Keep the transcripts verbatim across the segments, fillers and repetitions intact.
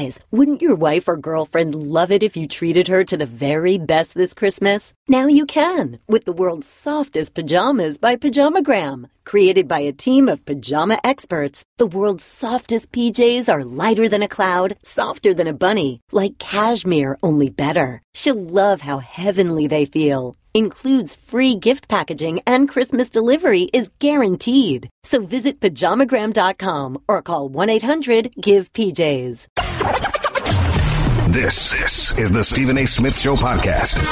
Guys, wouldn't your wife or girlfriend love it if you treated her to the very best this Christmas? Now you can, with the world's softest pajamas by PajamaGram. Created by a team of pajama experts, the world's softest P Js are lighter than a cloud, softer than a bunny, like cashmere, only better. She'll love how heavenly they feel. Includes free gift packaging and Christmas delivery is guaranteed. So visit pajamagram dot com or call one eight hundred give P Js. This, this is the Stephen A. Smith Show podcast.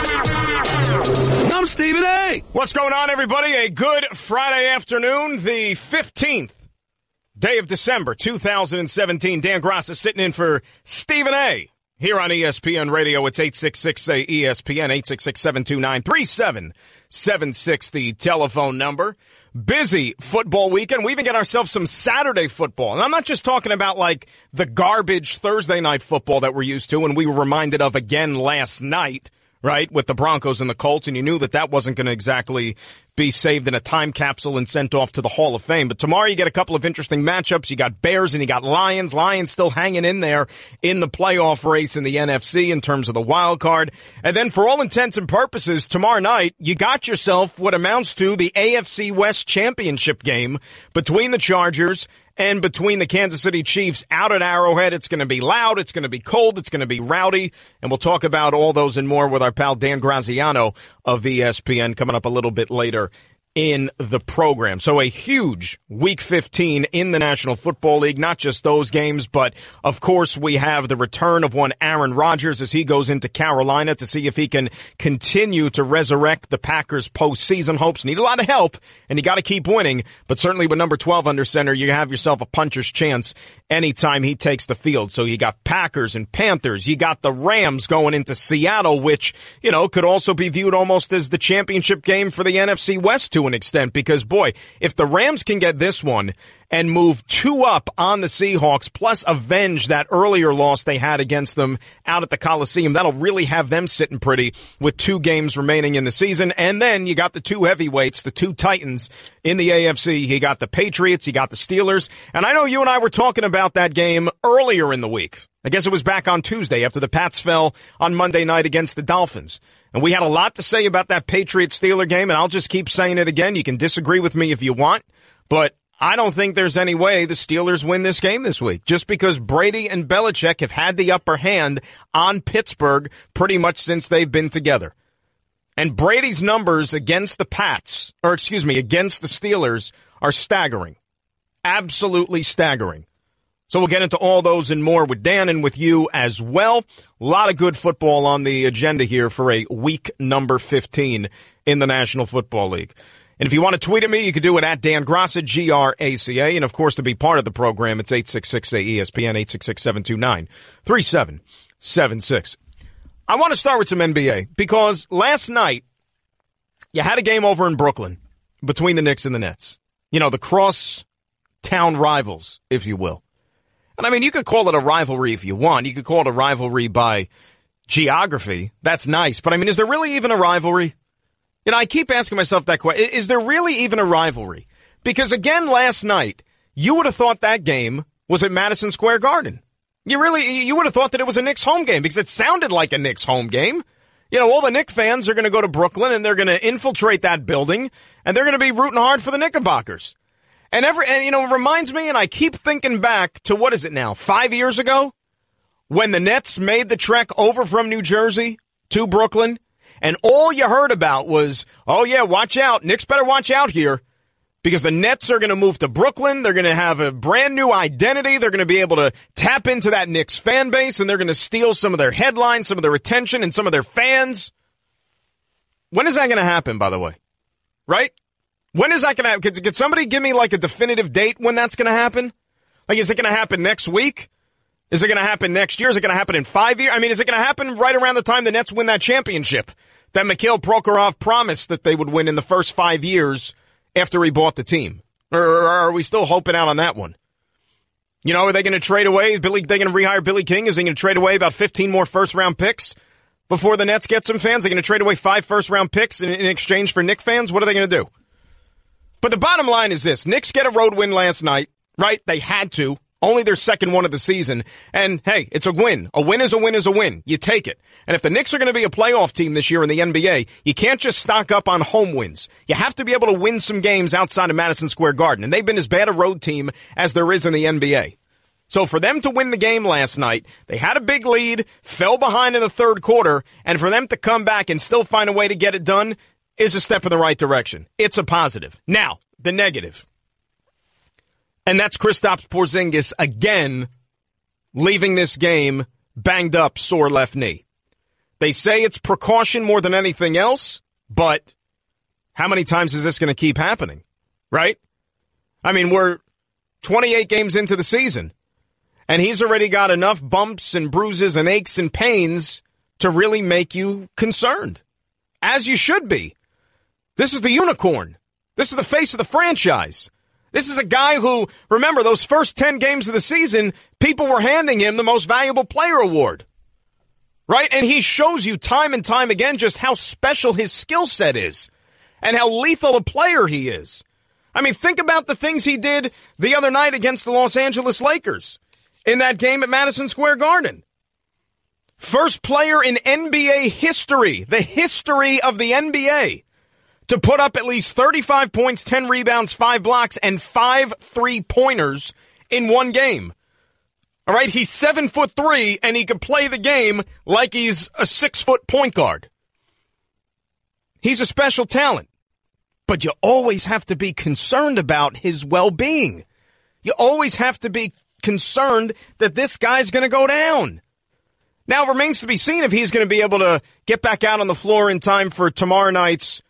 I'm Stephen A. What's going on, everybody? A good Friday afternoon, the fifteenth day of December, two thousand seventeen. Dan Graca sitting in for Stephen A. Here on E S P N Radio, it's eight six six, A, E S P N, eight six six, seven two nine, three seven seven six, the telephone number. Busy football weekend. We even got ourselves some Saturday football. And I'm not just talking about, like, the garbage Thursday night football that we're used to and we were reminded of again last night, right, with the Broncos and the Colts, and you knew that that wasn't going to exactly be saved in a time capsule and sent off to the Hall of Fame. But tomorrow you get a couple of interesting matchups. You got Bears and you got Lions. Lions still hanging in there in the playoff race in the N F C in terms of the wild card. And then for all intents and purposes, tomorrow night, you got yourself what amounts to the A F C West Championship game between the Chargers and between the Kansas City Chiefs out at Arrowhead. It's going to be loud. It's going to be cold. It's going to be rowdy. And we'll talk about all those and more with our pal Dan Graziano of E S P N coming up a little bit later in the program. So a huge Week fifteen in the National Football League. Not just those games, but of course we have the return of one Aaron Rodgers as he goes into Carolina to see if he can continue to resurrect the Packers' postseason hopes. Need a lot of help, and you got to keep winning. But certainly with number twelve under center, you have yourself a puncher's chance anytime he takes the field. So you got Packers and Panthers. You got the Rams going into Seattle, which, you know, could also be viewed almost as the championship game for the N F C West to an extent, because boy, if the Rams can get this one and move two up on the Seahawks, plus avenge that earlier loss they had against them out at the Coliseum, that'll really have them sitting pretty with two games remaining in the season. And then you got the two heavyweights, the two Titans in the A F C. You got the Patriots, you got the Steelers. And I know you and I were talking about that game earlier in the week. I guess it was back on Tuesday after the Pats fell on Monday night against the Dolphins. And we had a lot to say about that Patriots-Steeler game, and I'll just keep saying it again. You can disagree with me if you want, but I don't think there's any way the Steelers win this game this week, just because Brady and Belichick have had the upper hand on Pittsburgh pretty much since they've been together. And Brady's numbers against the Pats, or excuse me, against the Steelers are staggering. Absolutely staggering. So we'll get into all those and more with Dan and with you as well. A lot of good football on the agenda here for a week number fifteen in the National Football League. And if you want to tweet at me, you can do it at Dan Graca, G R A C A. And, of course, to be part of the program, it's eight six six, A, E S P N, eight six six, seven two nine, three seven seven six. I want to start with some N B A because last night you had a game over in Brooklyn between the Knicks and the Nets. You know, the cross-town rivals, if you will. And, I mean, you could call it a rivalry if you want. You could call it a rivalry by geography. That's nice. But, I mean, is there really even a rivalry? You know, I keep asking myself that question. Is there really even a rivalry? Because, again, last night, you would have thought that game was at Madison Square Garden. You really, you would have thought that it was a Knicks home game because it sounded like a Knicks home game. You know, all the Knicks fans are going to go to Brooklyn and they're going to infiltrate that building and they're going to be rooting hard for the Knickerbockers. And, every, and you know, it reminds me, and I keep thinking back to, what is it now, five years ago? When the Nets made the trek over from New Jersey to Brooklyn, and all you heard about was, oh, yeah, watch out. Knicks better watch out here because the Nets are going to move to Brooklyn. They're going to have a brand new identity. They're going to be able to tap into that Knicks fan base, and they're going to steal some of their headlines, some of their attention, and some of their fans. When is that going to happen, by the way? Right? When is that going to happen? Could, could somebody give me, like, a definitive date when that's going to happen? Like, is it going to happen next week? Is it going to happen next year? Is it going to happen in five years? I mean, is it going to happen right around the time the Nets win that championship that Mikhail Prokhorov promised that they would win in the first five years after he bought the team? Or, or are we still hoping out on that one? You know, are they going to trade away? Billy, they going to rehire Billy King? Is he going to trade away about fifteen more first-round picks before the Nets get some fans? Are they going to trade away five first-round picks in, in exchange for Knicks fans? What are they going to do? But the bottom line is this. Knicks get a road win last night, right? They had to. Only their second one of the season. And, hey, it's a win. A win is a win is a win. You take it. And if the Knicks are going to be a playoff team this year in the N B A, you can't just stock up on home wins. You have to be able to win some games outside of Madison Square Garden. And they've been as bad a road team as there is in the N B A. So for them to win the game last night, they had a big lead, fell behind in the third quarter, and for them to come back and still find a way to get it done is a step in the right direction. It's a positive. Now, the negative. And that's Kristaps Porzingis again leaving this game banged up, sore left knee. They say it's precaution more than anything else, but how many times is this going to keep happening, right? I mean, we're twenty-eight games into the season. And he's already got enough bumps and bruises and aches and pains to really make you concerned, as you should be. This is the unicorn. This is the face of the franchise. This is a guy who, remember, those first ten games of the season, people were handing him the Most Valuable Player award, right? And he shows you time and time again just how special his skill set is and how lethal a player he is. I mean, think about the things he did the other night against the Los Angeles Lakers. In that game at Madison Square Garden. First player in N B A history, the history of the N B A, to put up at least thirty-five points, ten rebounds, five blocks, and five three-pointers in one game. All right, he's seven foot three, and he could play the game like he's a six-foot point guard. He's a special talent, but you always have to be concerned about his well-being. You always have to be concerned that this guy's going to go down. Now, it remains to be seen if he's going to be able to get back out on the floor in time for tomorrow night's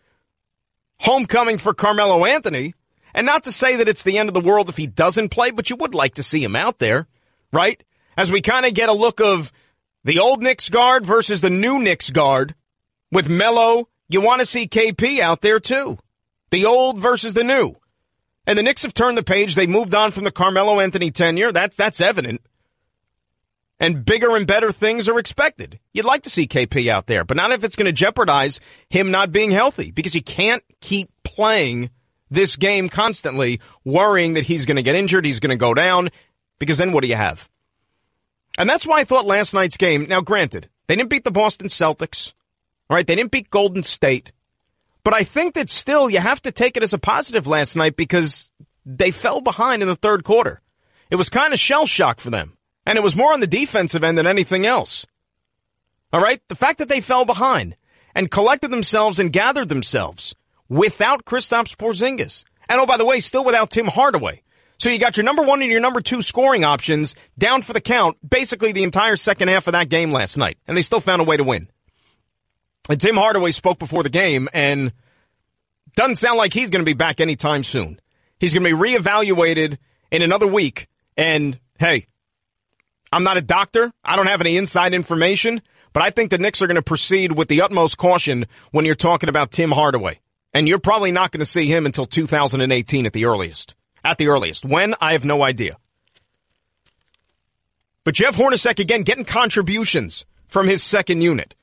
homecoming for Carmelo Anthony. And not to say that it's the end of the world if he doesn't play, but you would like to see him out there, right? As we kind of get a look of the old Knicks guard versus the new Knicks guard with Melo, you want to see K P out there too. The old versus the new. And the Knicks have turned the page. They moved on from the Carmelo Anthony tenure. That's that's evident. And bigger and better things are expected. You'd like to see K P out there, but not if it's going to jeopardize him not being healthy, because he can't keep playing this game constantly, worrying that he's going to get injured, he's going to go down, because then what do you have? And that's why I thought last night's game, now granted, they didn't beat the Boston Celtics, all right? They didn't beat Golden State. But I think that still you have to take it as a positive last night because they fell behind in the third quarter. It was kind of shell shock for them. And it was more on the defensive end than anything else. All right? The fact that they fell behind and collected themselves and gathered themselves without Kristaps Porzingis. And, oh, by the way, still without Tim Hardaway. So you got your number one and your number two scoring options down for the count basically the entire second half of that game last night. And they still found a way to win. And Tim Hardaway spoke before the game, and doesn't sound like he's going to be back anytime soon. He's going to be reevaluated in another week. And, hey, I'm not a doctor. I don't have any inside information. But I think the Knicks are going to proceed with the utmost caution when you're talking about Tim Hardaway. And you're probably not going to see him until two thousand eighteen at the earliest. At the earliest. When? I have no idea. But Jeff Hornacek, again, getting contributions from his second unit.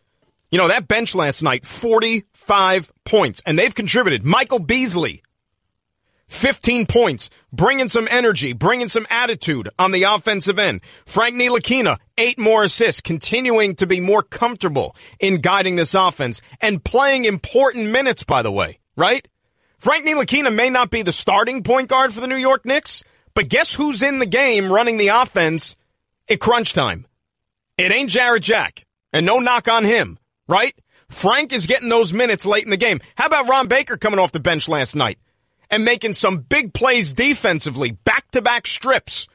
You know, that bench last night, forty-five points, and they've contributed. Michael Beasley, fifteen points, bringing some energy, bringing some attitude on the offensive end. Frank Ntilikina, eight more assists, continuing to be more comfortable in guiding this offense and playing important minutes, by the way, right? Frank Ntilikina may not be the starting point guard for the New York Knicks, but guess who's in the game running the offense at crunch time? It ain't Jared Jack, and no knock on him. Right? Frank is getting those minutes late in the game. How about Ron Baker coming off the bench last night and making some big plays defensively, back-to-back strips,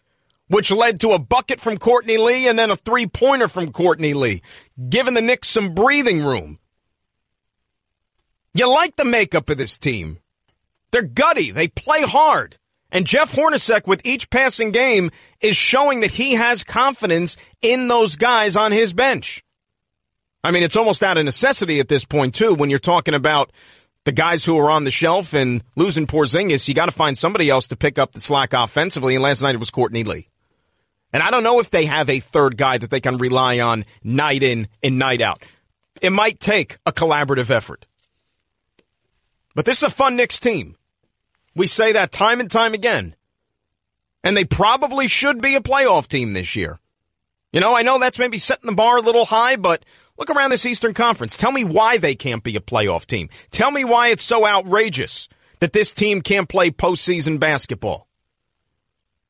which led to a bucket from Courtney Lee and then a three-pointer from Courtney Lee, giving the Knicks some breathing room. You like the makeup of this team. They're gutty. They play hard. And Jeff Hornacek, with each passing game, is showing that he has confidence in those guys on his bench. I mean, it's almost out of necessity at this point, too, when you're talking about the guys who are on the shelf and losing Porzingis. You got to find somebody else to pick up the slack offensively, and last night it was Courtney Lee. And I don't know if they have a third guy that they can rely on night in and night out. It might take a collaborative effort. But this is a fun Knicks team. We say that time and time again. and they probably should be a playoff team this year. You know, I know that's maybe setting the bar a little high, but look around this Eastern Conference. Tell me why they can't be a playoff team. Tell me why it's so outrageous that this team can't play postseason basketball.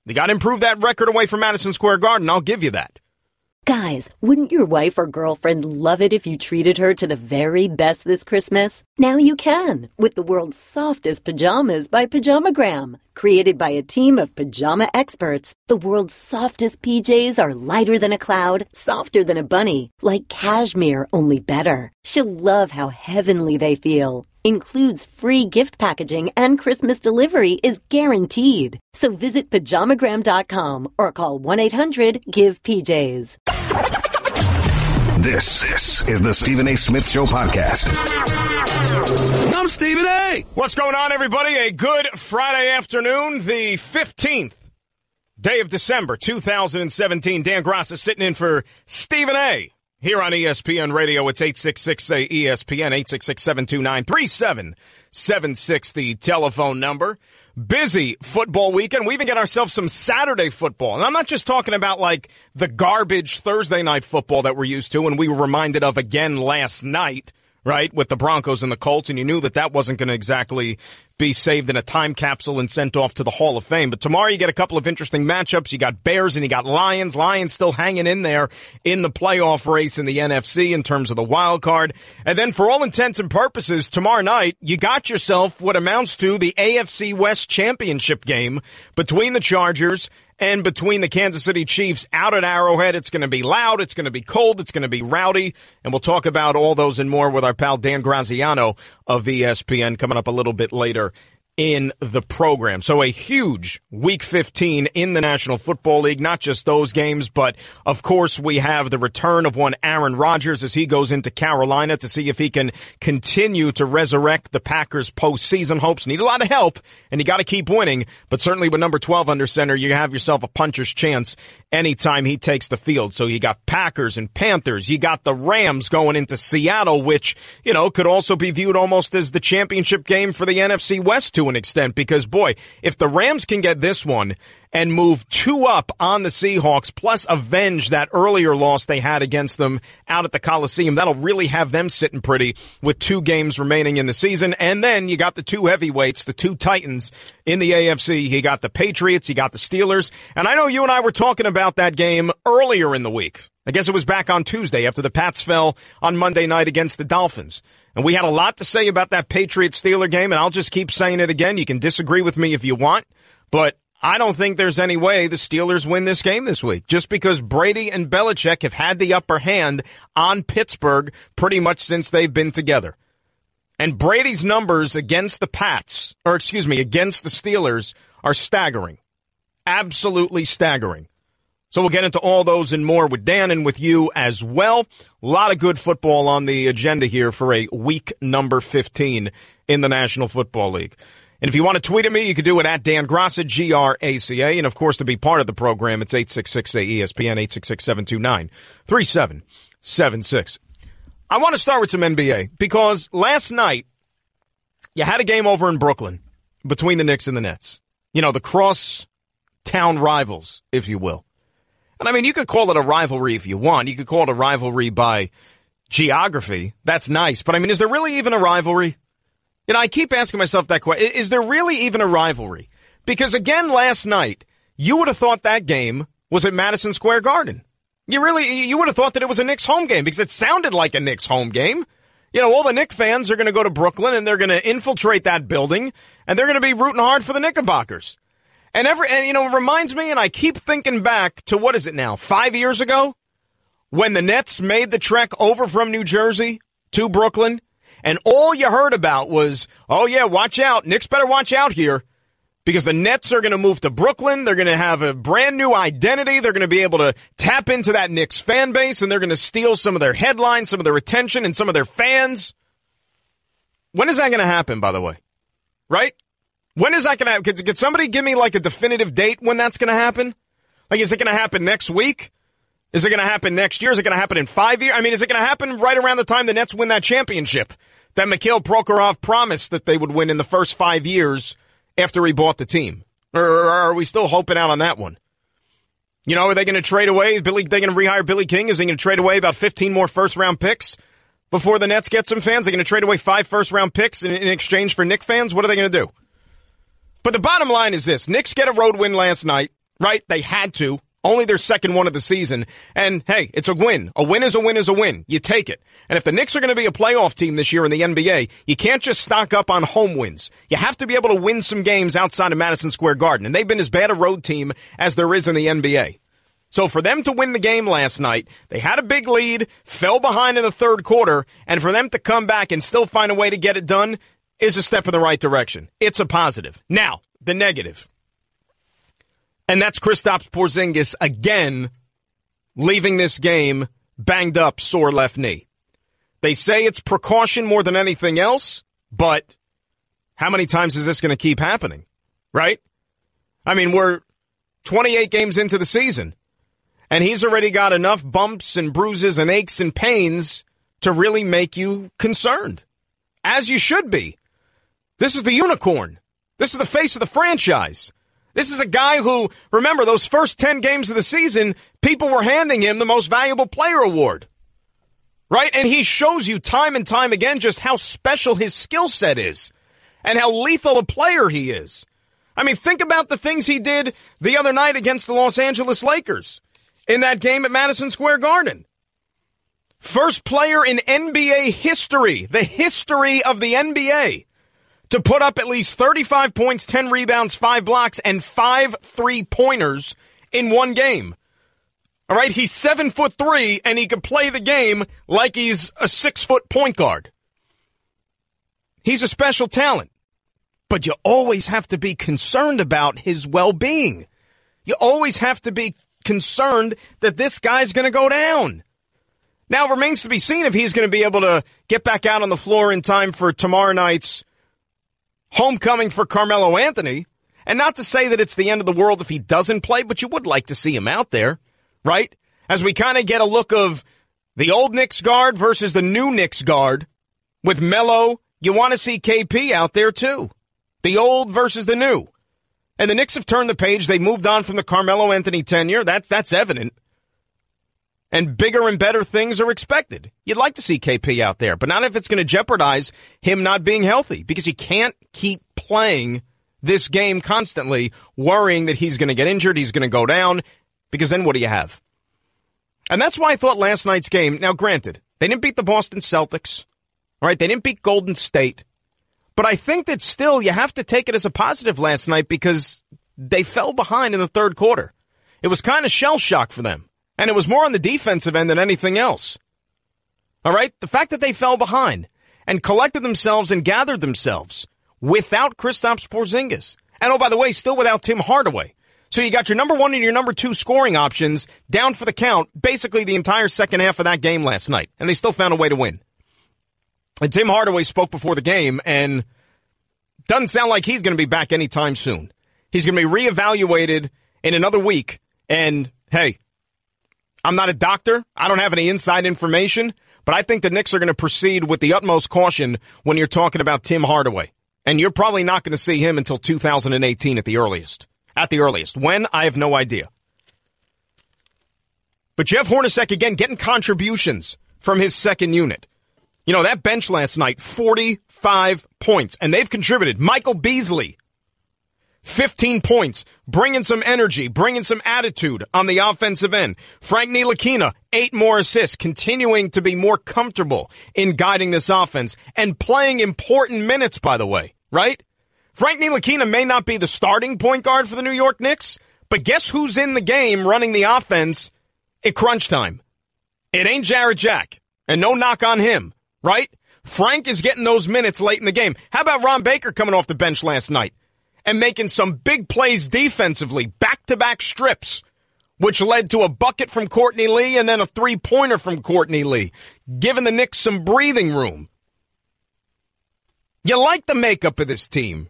They got to improve that record away from Madison Square Garden. I'll give you that. Guys, wouldn't your wife or girlfriend love it if you treated her to the very best this Christmas? Now you can, with the world's softest pajamas by PajamaGram. Created by a team of pajama experts, the world's softest P Js are lighter than a cloud, softer than a bunny, like cashmere, only better. She'll love how heavenly they feel. Includes free gift packaging and Christmas delivery is guaranteed. So visit pajamagram dot com or call one eight hundred give P Js. This, this is the Stephen A. Smith Show podcast. I'm Stephen A. What's going on, everybody? A good Friday afternoon, the fifteenth day of December, two thousand seventeen. Dan Graca sitting in for Stephen A. Here on E S P N Radio, it's eight six six, A, E S P N, eight six six, seven two nine, three seven seven six, the telephone number. Busy football weekend. We even get ourselves some Saturday football. And I'm not just talking about, like, the garbage Thursday night football that we're used to and we were reminded of again last night, right, with the Broncos and the Colts, and you knew that that wasn't going to exactly be saved in a time capsule and sent off to the Hall of Fame. But tomorrow you get a couple of interesting matchups. You got Bears and you got Lions. Lions still hanging in there in the playoff race in the N F C in terms of the wild card. And then for all intents and purposes, tomorrow night, you got yourself what amounts to the A F C West Championship game between the Chargers and between the Kansas City Chiefs out at Arrowhead. It's going to be loud. It's going to be cold. It's going to be rowdy. And we'll talk about all those and more with our pal Dan Graziano of E S P N coming up a little bit later in the program. So a huge Week fifteen in the National Football League. Not just those games, but of course we have the return of one Aaron Rodgers as he goes into Carolina to see if he can continue to resurrect the Packers' postseason hopes. Need a lot of help, and you got to keep winning. But certainly with number twelve under center, you have yourself a puncher's chance anytime he takes the field. So you got Packers and Panthers. You got the Rams going into Seattle, which, you know, could also be viewed almost as the championship game for the N F C West to an extent, because boy, if the Rams can get this one and move two up on the Seahawks, plus avenge that earlier loss they had against them out at the Coliseum, that'll really have them sitting pretty with two games remaining in the season. And then you got the two heavyweights, the two Titans in the A F C. You got the Patriots, you got the Steelers. And I know you and I were talking about that game earlier in the week. I guess it was back on Tuesday after the Pats fell on Monday night against the Dolphins. And we had a lot to say about that Patriots-Steeler game, and I'll just keep saying it again. You can disagree with me if you want, but I don't think there's any way the Steelers win this game this week, just because Brady and Belichick have had the upper hand on Pittsburgh pretty much since they've been together. And Brady's numbers against the Pats, or excuse me, against the Steelers are staggering. Absolutely staggering. So we'll get into all those and more with Dan and with you as well. A lot of good football on the agenda here for a week number fifteen in the National Football League. And if you want to tweet at me, you can do it at Dan Graca, G R A C A. And, of course, to be part of the program, it's eight six six, A, E S P N, eight six six, seven two nine, three seven seven six. I want to start with some N B A because last night you had a game over in Brooklyn between the Knicks and the Nets. You know, the cross-town rivals, if you will. And, I mean, you could call it a rivalry if you want. You could call it a rivalry by geography. That's nice. But, I mean, is there really even a rivalry? You know, I keep asking myself that question. Is there really even a rivalry? Because, again, last night, you would have thought that game was at Madison Square Garden. You really, you would have thought that it was a Knicks home game because it sounded like a Knicks home game. You know, all the Knicks fans are going to go to Brooklyn and they're going to infiltrate that building and they're going to be rooting hard for the Knickerbockers. And, every, and you know, it reminds me, and I keep thinking back to, what is it now, five years ago? When the Nets made the trek over from New Jersey to Brooklyn, and all you heard about was, oh, yeah, watch out. Knicks better watch out here because the Nets are going to move to Brooklyn. They're going to have a brand new identity. They're going to be able to tap into that Knicks fan base, and they're going to steal some of their headlines, some of their attention, and some of their fans. When is that going to happen, by the way? Right? When is that going to happen? Could, could somebody give me, like, a definitive date when that's going to happen? Like, is it going to happen next week? Is it going to happen next year? Is it going to happen in five years? I mean, is it going to happen right around the time the Nets win that championship that Mikhail Prokhorov promised that they would win in the first five years after he bought the team? Or are we still hoping out on that one? You know, are they going to trade away? Billy, they going to rehire Billy King? Is he going to trade away about fifteen more first-round picks before the Nets get some fans? Are they going to trade away five first-round picks in, in exchange for Knicks fans? What are they going to do? But the bottom line is this. Knicks get a road win last night, right? They had to. Only their second one of the season. And, hey, it's a win. A win is a win is a win. You take it. And if the Knicks are going to be a playoff team this year in the N B A, you can't just stock up on home wins. You have to be able to win some games outside of Madison Square Garden. And they've been as bad a road team as there is in the N B A. So for them to win the game last night, they had a big lead, fell behind in the third quarter, and for them to come back and still find a way to get it done is a step in the right direction. It's a positive. Now, the negative. And that's Kristaps Porzingis again leaving this game banged up, sore left knee. They say it's precaution more than anything else, but how many times is this going to keep happening, right? I mean, we're twenty-eight games into the season, and he's already got enough bumps and bruises and aches and pains to really make you concerned, as you should be. This is the unicorn. This is the face of the franchise. This is a guy who, remember, those first ten games of the season, people were handing him the most valuable player award, right? And he shows you time and time again just how special his skill set is and how lethal a player he is. I mean, think about the things he did the other night against the Los Angeles Lakers in that game at Madison Square Garden. First player in N B A history, the history of the N B A, to put up at least thirty-five points, ten rebounds, five blocks, and five three-pointers in one game. All right, he's seven foot three, and he could play the game like he's a six-foot point guard. He's a special talent, but you always have to be concerned about his well-being. You always have to be concerned that this guy's going to go down. Now, it remains to be seen if he's going to be able to get back out on the floor in time for tomorrow night's homecoming for Carmelo Anthony. And not to say that it's the end of the world if he doesn't play, but you would like to see him out there, right? As we kind of get a look of the old Knicks guard versus the new Knicks guard with Melo, you want to see K P out there too. The old versus the new. And the Knicks have turned the page. They moved on from the Carmelo Anthony tenure. That's, that's evident. And bigger and better things are expected. You'd like to see K P out there, but not if it's going to jeopardize him not being healthy, because he can't keep playing this game constantly, worrying that he's going to get injured, he's going to go down, because then what do you have? And that's why I thought last night's game, now granted, they didn't beat the Boston Celtics, all right? They didn't beat Golden State, but I think that still you have to take it as a positive last night because they fell behind in the third quarter. It was kind of shell-shock for them. And it was more on the defensive end than anything else. All right? The fact that they fell behind and collected themselves and gathered themselves without Kristaps Porzingis. And, oh, by the way, still without Tim Hardaway. So you got your number one and your number two scoring options down for the count basically the entire second half of that game last night. And they still found a way to win. And Tim Hardaway spoke before the game, and doesn't sound like he's going to be back anytime soon. He's going to be reevaluated in another week. And, hey, I'm not a doctor. I don't have any inside information, but I think the Knicks are going to proceed with the utmost caution when you're talking about Tim Hardaway. And you're probably not going to see him until two thousand eighteen at the earliest. At the earliest. When? I have no idea. But Jeff Hornacek, again, getting contributions from his second unit. You know, that bench last night, forty-five points, and they've contributed. Michael Beasley, fifteen points, bringing some energy, bringing some attitude on the offensive end. Frank Ntilikina, eight more assists, continuing to be more comfortable in guiding this offense and playing important minutes, by the way, right? Frank Ntilikina may not be the starting point guard for the New York Knicks, but guess who's in the game running the offense at crunch time? It ain't Jared Jack, and no knock on him, right? Frank is getting those minutes late in the game. How about Ron Baker coming off the bench last night and making some big plays defensively, back-to-back strips, which led to a bucket from Courtney Lee and then a three-pointer from Courtney Lee, giving the Knicks some breathing room. You like the makeup of this team.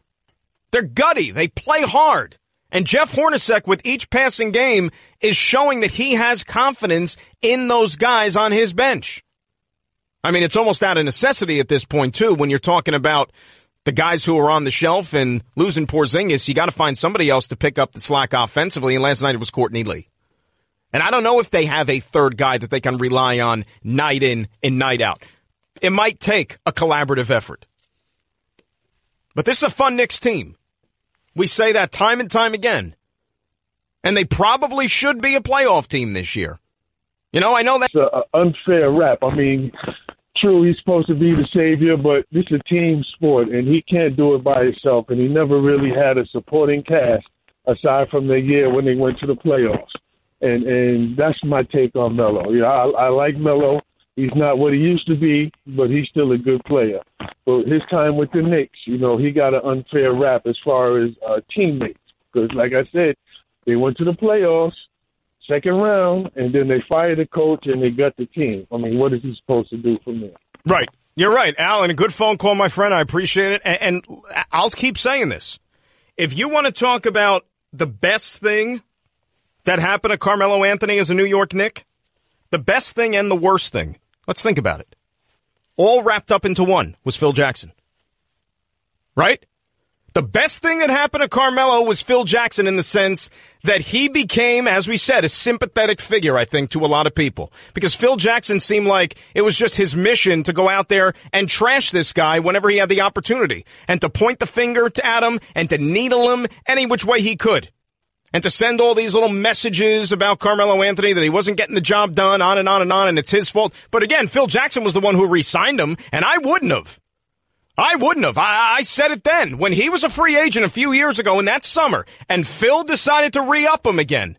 They're gutty. They play hard. And Jeff Hornacek, with each passing game, is showing that he has confidence in those guys on his bench. I mean, it's almost out of necessity at this point, too, when you're talking about the guys who are on the shelf and losing Porzingis, you got to find somebody else to pick up the slack offensively. And last night it was Courtney Lee. And I don't know if they have a third guy that they can rely on night in and night out. It might take a collaborative effort. But this is a fun Knicks team. We say that time and time again. And they probably should be a playoff team this year. You know, I know that's an unfair rap. I mean, true, he's supposed to be the savior, but this is a team sport, and he can't do it by himself, and he never really had a supporting cast aside from the year when they went to the playoffs. And and that's my take on Melo. You know, I, I like Melo. He's not what he used to be, but he's still a good player. But his time with the Knicks, you know, he got an unfair rap as far as uh, teammates because, like I said, they went to the playoffs, second round, and then they fired the coach and they got the team. I mean, what is he supposed to do from there? Right. You're right, Alan. A good phone call, my friend. I appreciate it. And, and I'll keep saying this. If you want to talk about the best thing that happened to Carmelo Anthony as a New York Knick, the best thing and the worst thing, let's think about it. All wrapped up into one was Phil Jackson. Right? The best thing that happened to Carmelo was Phil Jackson in the sense that he became, as we said, a sympathetic figure, I think, to a lot of people. Because Phil Jackson seemed like it was just his mission to go out there and trash this guy whenever he had the opportunity. And to point the finger to at him and to needle him any which way he could. And to send all these little messages about Carmelo Anthony that he wasn't getting the job done, on and on and on, and it's his fault. But again, Phil Jackson was the one who re-signed him, and I wouldn't have. I wouldn't have. I, I said it then when he was a free agent a few years ago in that summer and Phil decided to re-up him again.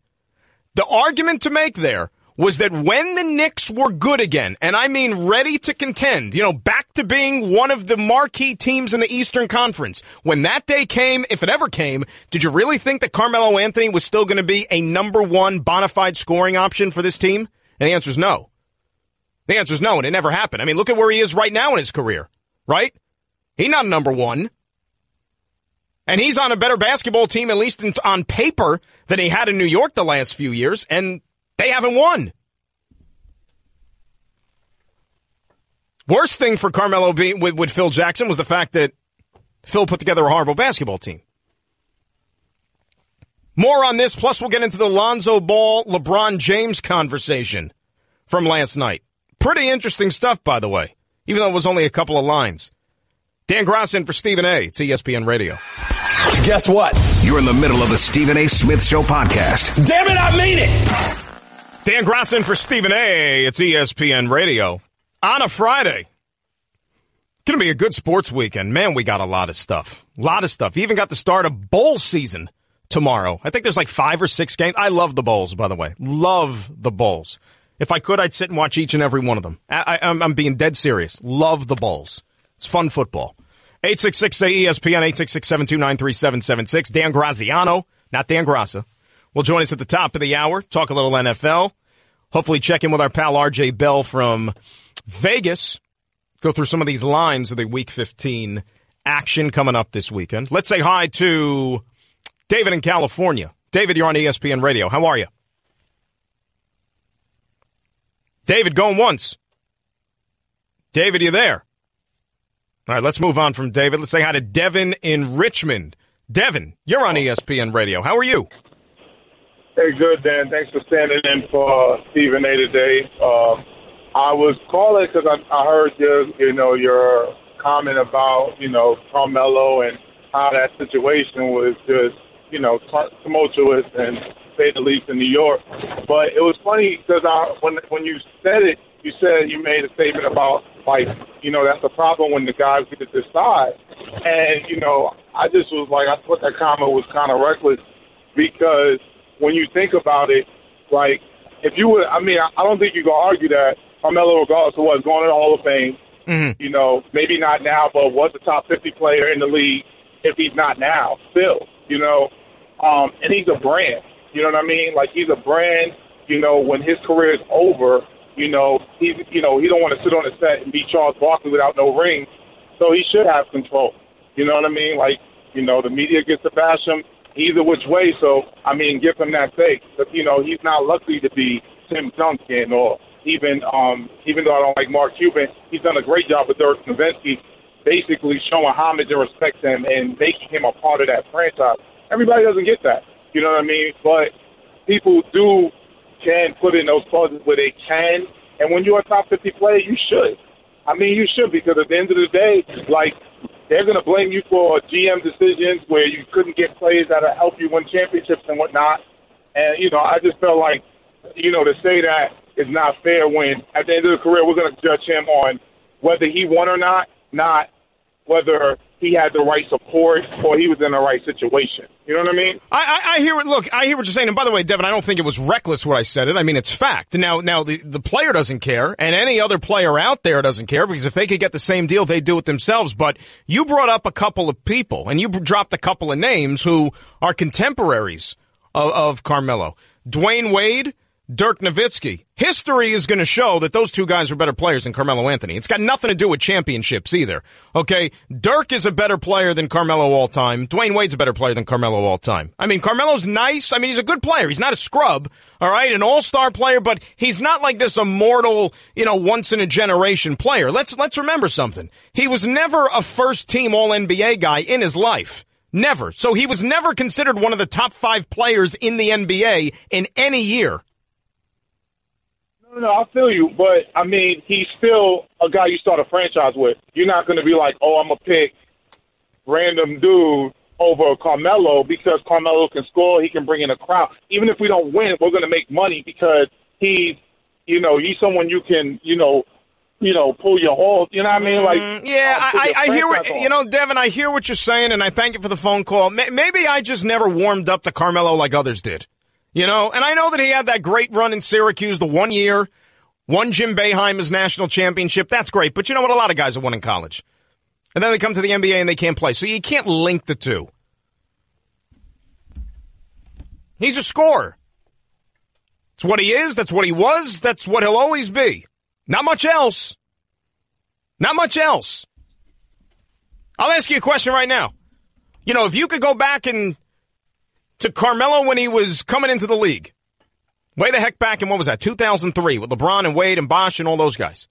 The argument to make there was that when the Knicks were good again, and I mean ready to contend, you know, back to being one of the marquee teams in the Eastern Conference, when that day came, if it ever came, did you really think that Carmelo Anthony was still going to be a number one bona fide scoring option for this team? And the answer is no. The answer is no, and it never happened. I mean, look at where he is right now in his career, right? He's not number one. And he's on a better basketball team, at least on paper, than he had in New York the last few years. And they haven't won. Worst thing for Carmelo being with, with Phil Jackson was the fact that Phil put together a horrible basketball team. More on this, plus we'll get into the Lonzo Ball, LeBron James conversation from last night. Pretty interesting stuff, by the way, even though it was only a couple of lines. Dan Graca for Stephen A. It's E S P N Radio. Guess what? You're in the middle of the Stephen A. Smith Show podcast. Damn it, I mean it! Dan Graca for Stephen A. It's E S P N Radio. On a Friday. Going to be a good sports weekend. Man, we got a lot of stuff. A lot of stuff. Even got the start of bowl season tomorrow. I think there's like five or six games. I love the bowls, by the way. Love the bowls. If I could, I'd sit and watch each and every one of them. I, I, I'm, I'm being dead serious. Love the bowls. It's fun football. eight six six, A E S P N, eight six six, seven two nine, three seven seven six. Dan Graziano, not Dan Graca, will join us at the top of the hour, talk a little N F L, hopefully check in with our pal R J Bell from Vegas, go through some of these lines of the Week fifteen action coming up this weekend. Let's say hi to David in California. David, you're on E S P N Radio. How are you? David, going once. David, you there? All right, let's move on from David. Let's say hi to Devin in Richmond. Devin, you're on E S P N Radio. How are you? Hey, good, Dan. Thanks for standing in for Stephen A. today. Uh, I was calling because I, I heard your, you know, your comment about, you know, Carmelo and how that situation was just, you know, tumultuous and say the least in New York. But it was funny because I, when when you said it, you said you made a statement about, like, you know, that's the problem when the guys get to decide. And, you know, I just was like, I thought that comment was kind of reckless because when you think about it, like, if you would, I mean, I don't think you can argue that Carmelo, regardless of what's going to the Hall of Fame, mm-hmm. you know, maybe not now, but was the top fifty player in the league if he's not now, still, you know. Um, and he's a brand, you know what I mean? Like, he's a brand, you know, when his career is over, you know, he, you know, he don't want to sit on the set and be Charles Barkley without no ring. So he should have control. You know what I mean? Like, you know, the media gets to bash him either which way. So, I mean, give him that sake. But, you know, he's not lucky to be Tim Duncan or even, um, even though I don't like Mark Cuban, he's done a great job with Dirk Nowitzki. basically showing homage and respect to him and making him a part of that franchise. Everybody doesn't get that, you know what I mean? But people do can put in those clauses where they can, and when you're a top fifty player, you should. I mean, you should, because at the end of the day, like, they're going to blame you for G M decisions where you couldn't get players that'll help you win championships and whatnot. And, you know, I just felt like, you know, to say that is not fair when at the end of the career we're going to judge him on whether he won or not, not whether he had the right support or he was in the right situation. You know what I mean? I, I, I hear it. Look, I hear what you're saying. And by the way, Devin, I don't think it was reckless where I said it. I mean, it's fact. Now, now the, the player doesn't care, and any other player out there doesn't care, because if they could get the same deal, they do it themselves. But you brought up a couple of people, and you dropped a couple of names who are contemporaries of, of Carmelo. Dwayne Wade, Dirk Nowitzki. History is going to show that those two guys were better players than Carmelo Anthony. It's got nothing to do with championships either, okay? Dirk is a better player than Carmelo all time. Dwayne Wade's a better player than Carmelo all time. I mean, Carmelo's nice. I mean, he's a good player. He's not a scrub, all right? An all-star player, but he's not like this immortal, you know, once-in-a-generation player. Let's, let's remember something. He was never a first-team All N B A guy in his life. Never. So he was never considered one of the top five players in the N B A in any year. No, no, I feel you. But, I mean, he's still a guy you start a franchise with. You're not going to be like, oh, I'm going to pick random dude over Carmelo because Carmelo can score. He can bring in a crowd. Even if we don't win, we're going to make money because he's, you know, he's someone you can, you know, you know, pull your horse. You know what I mean? Like, mm, yeah, I, I hear what, you know, Devin, I hear what you're saying, and I thank you for the phone call. Maybe I just never warmed up to Carmelo like others did, you know? And I know that he had that great run in Syracuse, the one year, won Jim Boeheim's national championship. That's great. But you know what? A lot of guys have won in college. And then they come to the N B A and they can't play. So you can't link the two. He's a scorer. It's what he is. That's what he was. That's what he'll always be. Not much else. Not much else. I'll ask you a question right now. You know, if you could go back and to Carmelo when he was coming into the league, way the heck back in, what was that, two thousand three, with LeBron and Wade and Bosh and all those guys,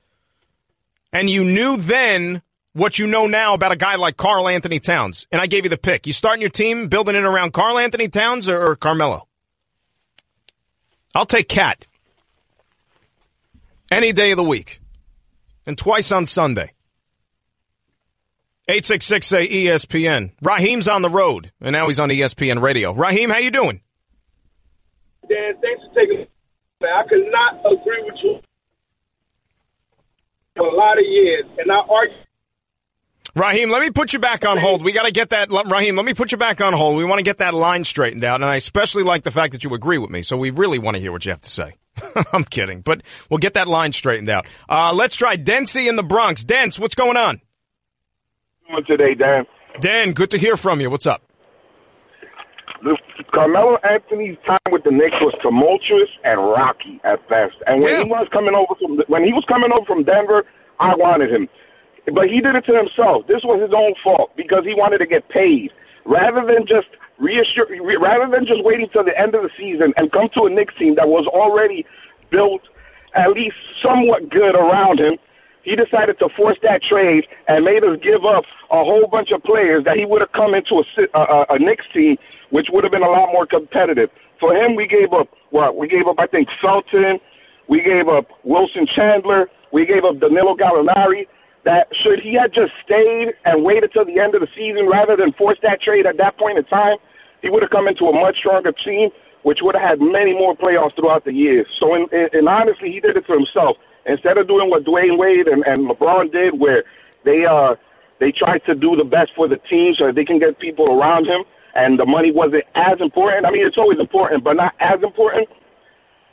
and you knew then what you know now about a guy like Karl Anthony Towns, and I gave you the pick. You starting your team, building it around Karl Anthony Towns or, or Carmelo? I'll take Cat. Any day of the week. And twice on Sunday. eight six six, E S P N. Raheem's on the road, and now he's on E S P N Radio. Raheem, how you doing? Dan, thanks for taking me. I could not agree with you for a lot of years, and I argue. Raheem, let me put you back on hold. We got to get that. Raheem, let me put you back on hold. We want to get that line straightened out, and I especially like the fact that you agree with me, so we really want to hear what you have to say. I'm kidding, but we'll get that line straightened out. Uh, let's try Dempsey in the Bronx. Dents, what's going on? What's going on today, Dan? Dan, good to hear from you. What's up? The, Carmelo Anthony's time with the Knicks was tumultuous and rocky at best. And when yeah. he was coming over from when he was coming over from Denver, I wanted him, but he did it to himself. This was his own fault because he wanted to get paid rather than just. Reassure, rather than just waiting till the end of the season and come to a Knicks team that was already built at least somewhat good around him, he decided to force that trade and made us give up a whole bunch of players that he would have come into a, a, a Knicks team, which would have been a lot more competitive. For him, we gave up, what? We gave up, I think, Felton. We gave up Wilson Chandler. We gave up Danilo Gallinari. That should he had just stayed and waited till the end of the season rather than force that trade at that point in time, he would have come into a much stronger team, which would have had many more playoffs throughout the years. So, in, in, and honestly, he did it to himself. Instead of doing what Dwayne Wade and, and LeBron did, where they uh, they tried to do the best for the team so that they can get people around him, and the money wasn't as important. I mean, it's always important, but not as important.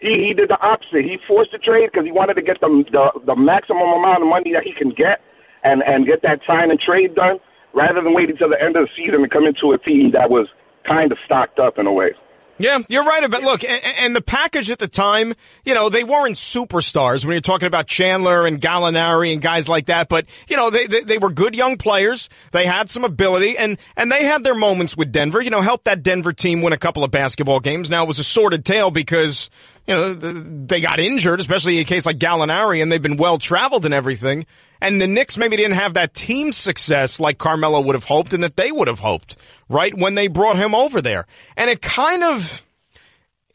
He, he did the opposite. He forced the trade because he wanted to get the, the the maximum amount of money that he can get and, and get that sign and trade done rather than waiting till the end of the season to come into a team that was kind of stocked up in a way. Yeah, you're right about. Look, and, and the package at the time, you know, they weren't superstars when you're talking about Chandler and Gallinari and guys like that. But you know, they, they they were good young players. They had some ability, and and they had their moments with Denver. You know, helped that Denver team win a couple of basketball games. Now it was a sordid tale because you know, they got injured, especially in a case like Gallinari, and they've been well-traveled and everything. And the Knicks maybe didn't have that team success like Carmelo would have hoped and that they would have hoped, right, when they brought him over there. And it kind of,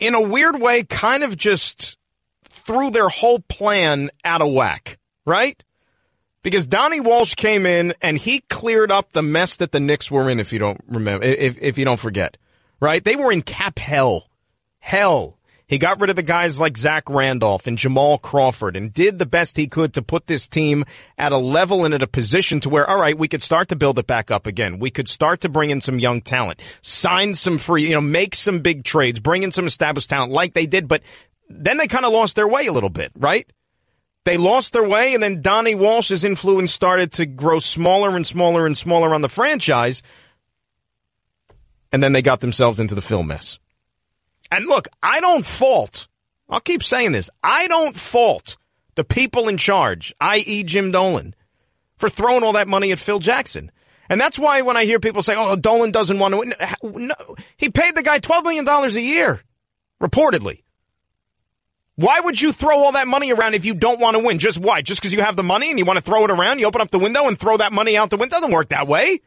in a weird way, kind of just threw their whole plan out of whack, right? Because Donnie Walsh came in and he cleared up the mess that the Knicks were in, if you don't remember, if, if you don't forget, right? They were in cap hell. Hell. He got rid of the guys like Zach Randolph and Jamal Crawford and did the best he could to put this team at a level and at a position to where, all right, we could start to build it back up again. We could start to bring in some young talent, sign some free, you know, make some big trades, bring in some established talent like they did. But then they kind of lost their way a little bit, right? They lost their way, and then Donnie Walsh's influence started to grow smaller and smaller and smaller on the franchise. And then they got themselves into the Phil mess. And look, I don't fault, I'll keep saying this, I don't fault the people in charge, that is. Jim Dolan, for throwing all that money at Phil Jackson. And that's why when I hear people say, oh, Dolan doesn't want to, no, he paid the guy twelve million dollars a year, reportedly. Why would you throw all that money around if you don't want to win? Just why? Just because you have the money and you want to throw it around, you open up the window and throw that money out the window? It doesn't work that way.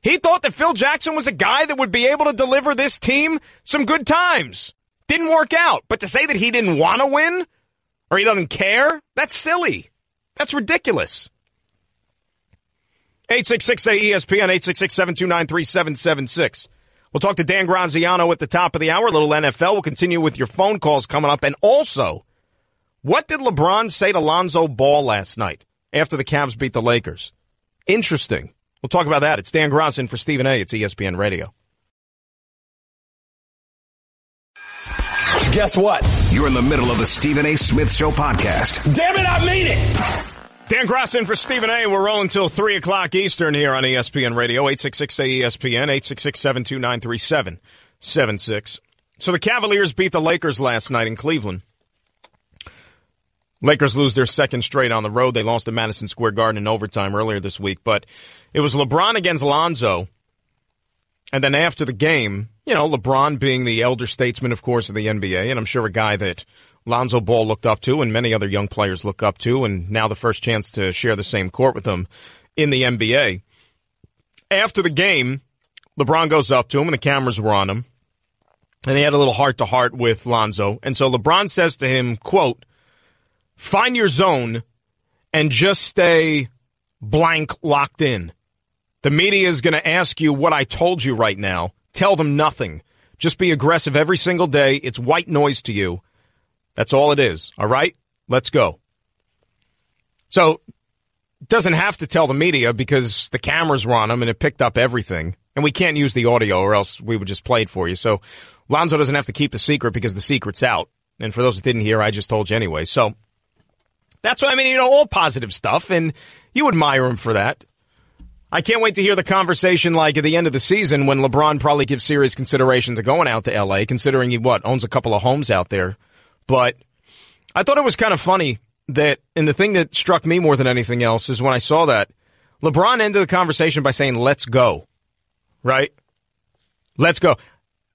He thought that Phil Jackson was a guy that would be able to deliver this team some good times. Didn't work out. But to say that he didn't want to win or he doesn't care, that's silly. That's ridiculous. eight six six A E S P N, eight six six, seven two nine, three seven seven six. We'll talk to Dan Graziano at the top of the hour, a little N F L. We'll continue with your phone calls coming up. And also, what did LeBron say to Lonzo Ball last night after the Cavs beat the Lakers? Interesting. We'll talk about that. It's Dan Graca for Stephen A. It's E S P N Radio. Guess what? You're in the middle of the Stephen A. Smith Show podcast. Damn it, I mean it! Dan Graca for Stephen A. We're rolling until three o'clock Eastern here on E S P N Radio. eight six six A E S P N, eight six six, seven two nine, three seven seven six. So the Cavaliers beat the Lakers last night in Cleveland. Lakers lose their second straight on the road. They lost to Madison Square Garden in overtime earlier this week. But it was LeBron against Lonzo. And then after the game, you know, LeBron being the elder statesman, of course, of the N B A, and I'm sure a guy that Lonzo Ball looked up to and many other young players look up to, and now the first chance to share the same court with him in the N B A. After the game, LeBron goes up to him, and the cameras were on him, and he had a little heart-to-heart with Lonzo. And so LeBron says to him, quote, find your zone and just stay blank locked in. The media is going to ask you what I told you right now. Tell them nothing. Just be aggressive every single day. It's white noise to you. That's all it is. All right? Let's go. So, doesn't have to tell the media because the cameras were on him and it picked up everything. And we can't use the audio or else we would just play it for you. So, Lonzo doesn't have to keep the secret because the secret's out. And for those that didn't hear, I just told you anyway. So, that's what I mean, you know, all positive stuff, and you admire him for that. I can't wait to hear the conversation like at the end of the season when LeBron probably gives serious consideration to going out to L A, considering he, what, owns a couple of homes out there. But I thought it was kind of funny that, and the thing that struck me more than anything else is when I saw that, LeBron ended the conversation by saying, let's go, right? Let's go.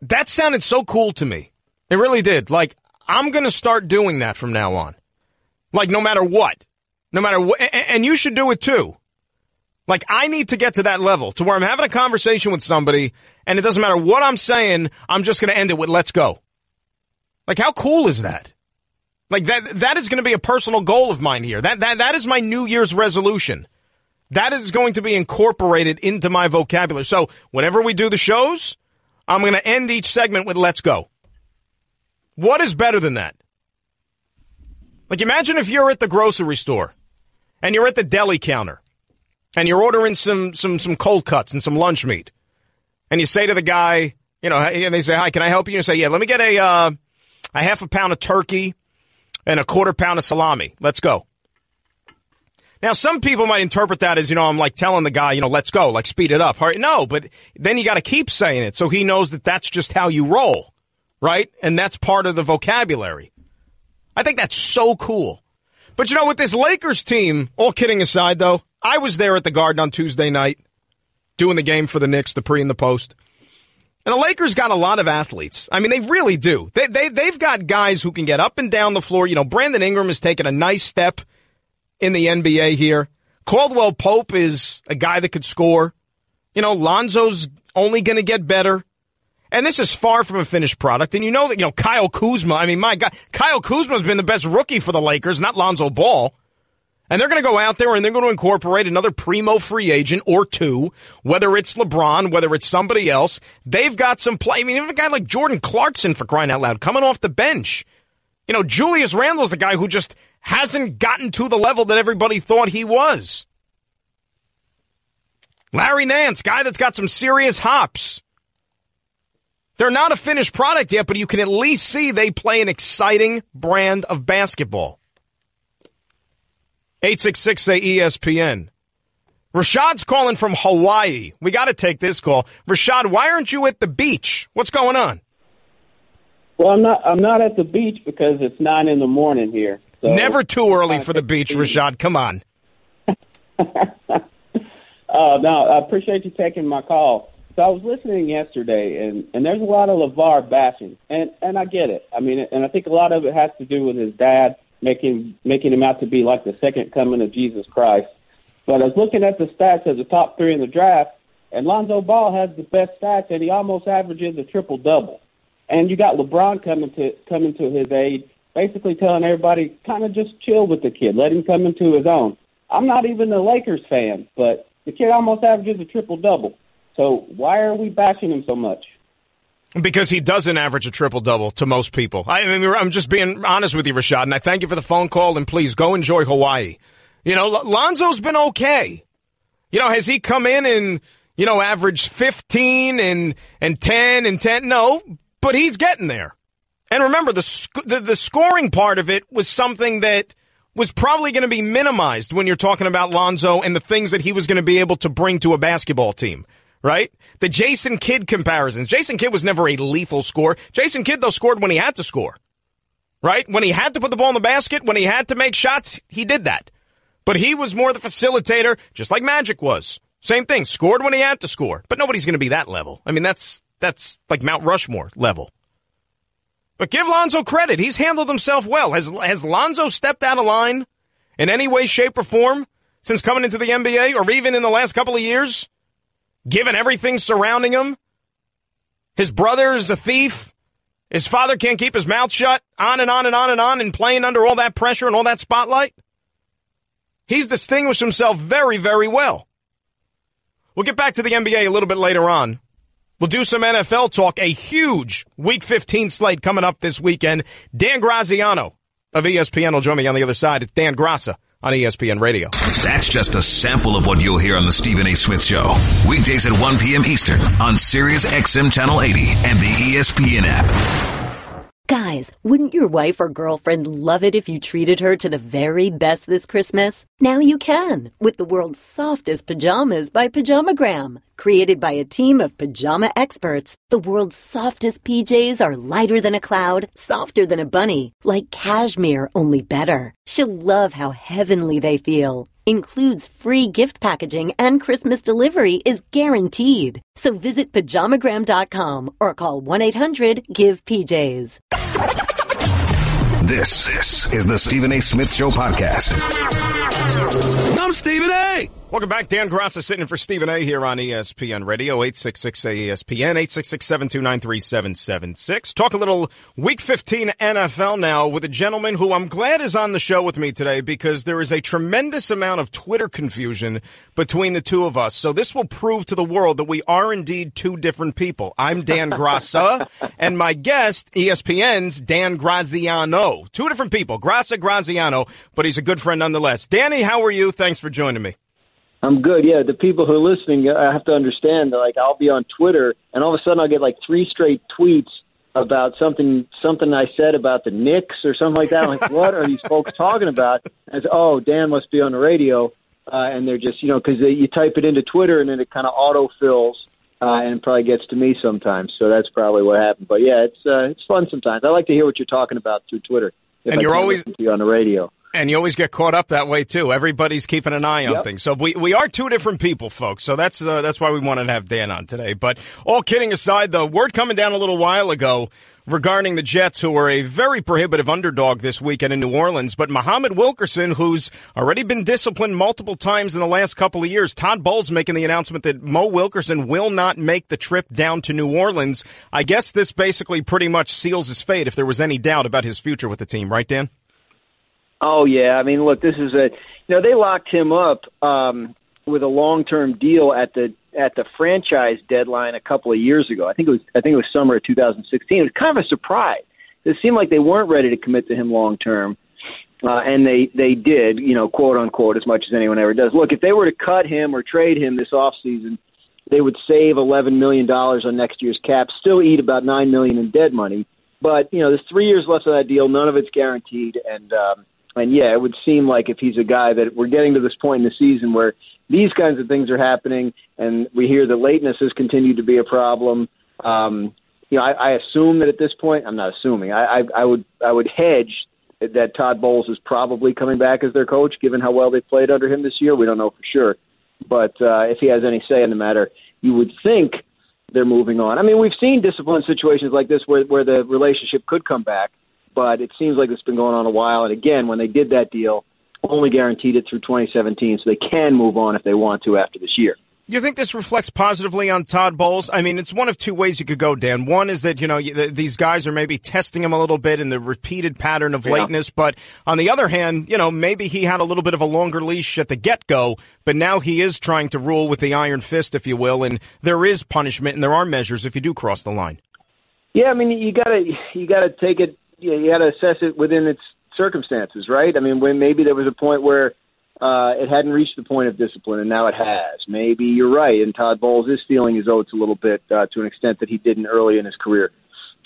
That sounded so cool to me. It really did. Like, I'm going to start doing that from now on. Like, no matter what. No matter what. And you should do it, too. Like, I need to get to that level to where I'm having a conversation with somebody, and it doesn't matter what I'm saying, I'm just going to end it with, let's go. Like, how cool is that? Like, that that is going to be a personal goal of mine here. That that That is my New Year's resolution. That is going to be incorporated into my vocabulary. So, whenever we do the shows, I'm going to end each segment with, let's go. What is better than that? Like, imagine if you're at the grocery store and you're at the deli counter and you're ordering some some some cold cuts and some lunch meat, and you say to the guy, you know, and they say, hi, can I help you? And you say, yeah, let me get a, uh, a half a pound of turkey and a quarter pound of salami. Let's go. Now, some people might interpret that as, you know, I'm like telling the guy, you know, let's go, like speed it up. All right, no, but then you got to keep saying it so he knows that that's just how you roll, right? And that's part of the vocabulary. I think that's so cool. But, you know, with this Lakers team, all kidding aside, though, I was there at the Garden on Tuesday night doing the game for the Knicks, the pre and the post. And the Lakers got a lot of athletes. I mean, they really do. They, they, they've got guys who can get up and down the floor. You know, Brandon Ingram has taken a nice step in the N B A here. Caldwell Pope is a guy that could score. You know, Lonzo's only going to get better. And this is far from a finished product. And you know that, you know, Kyle Kuzma, I mean, my God, Kyle Kuzma's been the best rookie for the Lakers, not Lonzo Ball. And they're going to go out there and they're going to incorporate another primo free agent or two, whether it's LeBron, whether it's somebody else. They've got some play. I mean, even a guy like Jordan Clarkson, for crying out loud, coming off the bench. You know, Julius Randle's the guy who just hasn't gotten to the level that everybody thought he was. Larry Nance, guy that's got some serious hops. They're not a finished product yet, but you can at least see they play an exciting brand of basketball. eight six six, say E S P N. Rashad's calling from Hawaii. We got to take this call. Rashad, why aren't you at the beach? What's going on? Well, I'm not I'm not at the beach because it's nine in the morning here. So never too early for the beach, Rashad. Come on. Oh, no, I appreciate you taking my call. So I was listening yesterday, and, and there's a lot of LeVar bashing, and, and I get it. I mean, and I think a lot of it has to do with his dad making making him out to be like the second coming of Jesus Christ. But I was looking at the stats of the top three in the draft, and Lonzo Ball has the best stats, and he almost averages a triple-double. And you got LeBron coming to coming to his aid, basically telling everybody, kind of just chill with the kid, let him come into his own. I'm not even a Lakers fan, but the kid almost averages a triple-double. So why are we bashing him so much? Because he doesn't average a triple-double to most people. I mean, I'm just being honest with you, Rashad, and I thank you for the phone call, and please go enjoy Hawaii. You know, Lonzo's been okay. You know, has he come in and, you know, averaged fifteen and, and ten and ten? No, but he's getting there. And remember, the, sc- the, the scoring part of it was something that was probably going to be minimized when you're talking about Lonzo and the things that he was going to be able to bring to a basketball team, right? The Jason Kidd comparisons. Jason Kidd was never a lethal scorer. Jason Kidd, though, scored when he had to score, right? When he had to put the ball in the basket, when he had to make shots, he did that. But he was more the facilitator, just like Magic was. Same thing, scored when he had to score. But nobody's going to be that level. I mean, that's that's like Mount Rushmore level. But give Lonzo credit. He's handled himself well. Has, has Lonzo stepped out of line in any way, shape, or form since coming into the N B A or even in the last couple of years, given everything surrounding him? His brother is a thief. His father can't keep his mouth shut. On and on and on and on and playing under all that pressure and all that spotlight. He's distinguished himself very, very well. We'll get back to the N B A a little bit later on. We'll do some N F L talk, a huge Week fifteen slate coming up this weekend. Dan Graziano of E S P N will join me on the other side. It's Dan Graca on E S P N Radio. That's just a sample of what you'll hear on the Stephen A. Smith Show. Weekdays at one p.m. Eastern on Sirius X M Channel eighty and the E S P N app. Guys, wouldn't your wife or girlfriend love it if you treated her to the very best this Christmas? Now you can, with the world's softest pajamas by PajamaGram. Created by a team of pajama experts, the world's softest P Js are lighter than a cloud, softer than a bunny, like cashmere, only better. She'll love how heavenly they feel. Includes free gift packaging and Christmas delivery is guaranteed. So visit pajamagram dot com or call one eight hundred give P Js. This, this is the Stephen A. Smith Show podcast. I'm Stephen A. Welcome back. Dan Graca sitting in for Stephen A. here on E S P N Radio, eight six six A E S P N, eight six six, seven two nine, three seven seven six. Talk a little Week fifteen N F L now with a gentleman who I'm glad is on the show with me today because there is a tremendous amount of Twitter confusion between the two of us. So this will prove to the world that we are indeed two different people. I'm Dan Graca, and my guest, E S P N's Dan Graziano. Two different people, Graca, Graziano, but he's a good friend nonetheless. Danny, how are you? Thanks for joining me. I'm good. Yeah, the people who are listening, I have to understand that, like, I'll be on Twitter, and all of a sudden I'll get like three straight tweets about something something I said about the Knicks or something like that. I'm like, what are these folks talking about? And it's, oh, Dan must be on the radio, uh, and they're just, you know, because you type it into Twitter, and then it kind of auto-fills, uh, and it probably gets to me sometimes, so that's probably what happened. But, yeah, it's uh, it's fun sometimes. I like to hear what you're talking about through Twitter. If and I you're always to you on the radio. And you always get caught up that way, too. Everybody's keeping an eye on yep. things. So we we are two different people, folks. So that's uh, that's why we wanted to have Dan on today. But all kidding aside, the word coming down a little while ago regarding the Jets, who were a very prohibitive underdog this weekend in New Orleans. But Muhammad Wilkerson, who's already been disciplined multiple times in the last couple of years, Todd Bowles making the announcement that Mo Wilkerson will not make the trip down to New Orleans. I guess this basically pretty much seals his fate if there was any doubt about his future with the team. Right, Dan? Oh, yeah. I mean, look, this is a – you know, they locked him up um, with a long-term deal at the at the franchise deadline a couple of years ago. I think it was I think it was summer of two thousand sixteen. It was kind of a surprise. It seemed like they weren't ready to commit to him long-term, uh, and they, they did, you know, quote-unquote, as much as anyone ever does. Look, if they were to cut him or trade him this offseason, they would save eleven million dollars on next year's cap, still eat about nine million dollars in dead money. But, you know, there's three years left on that deal. None of it's guaranteed, and um, – And, yeah, it would seem like if he's a guy that we're getting to this point in the season where these kinds of things are happening and we hear that lateness has continued to be a problem. Um, you know, I, I assume that at this point – I'm not assuming. I, I, I would I would hedge that Todd Bowles is probably coming back as their coach given how well they played under him this year. We don't know for sure. But uh, if he has any say in the matter, you would think they're moving on. I mean, we've seen discipline situations like this where, where the relationship could come back. But it seems like it's been going on a while. And, again, when they did that deal, only guaranteed it through twenty seventeen, so they can move on if they want to after this year. You think this reflects positively on Todd Bowles? I mean, it's one of two ways you could go, Dan. One is that, you know, these guys are maybe testing him a little bit in the repeated pattern of yeah. lateness. But on the other hand, you know, maybe he had a little bit of a longer leash at the get-go, but now he is trying to rule with the iron fist, if you will, and there is punishment and there are measures if you do cross the line. Yeah, I mean, you gotta you gotta take it. Yeah, you got to assess it within its circumstances, right? I mean, when maybe there was a point where uh, it hadn't reached the point of discipline, and now it has. Maybe you're right, and Todd Bowles is stealing his oats a little bit uh, to an extent that he didn't early in his career.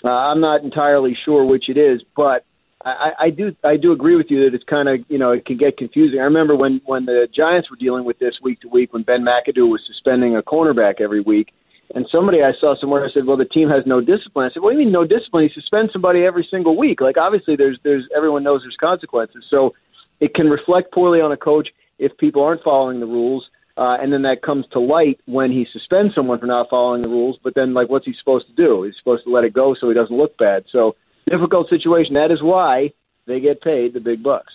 Uh, I'm not entirely sure which it is, but I, I do I do agree with you that it's kind of, you know, it can get confusing. I remember when, when the Giants were dealing with this week to week when Ben McAdoo was suspending a cornerback every week. And somebody I saw somewhere said, well, the team has no discipline. I said, what do you mean no discipline? You suspend somebody every single week. Like, obviously, there's there's everyone knows there's consequences. So it can reflect poorly on a coach if people aren't following the rules. Uh, and then that comes to light when he suspends someone for not following the rules. But then, like, what's he supposed to do? He's supposed to let it go so he doesn't look bad. So difficult situation. That is why they get paid the big bucks.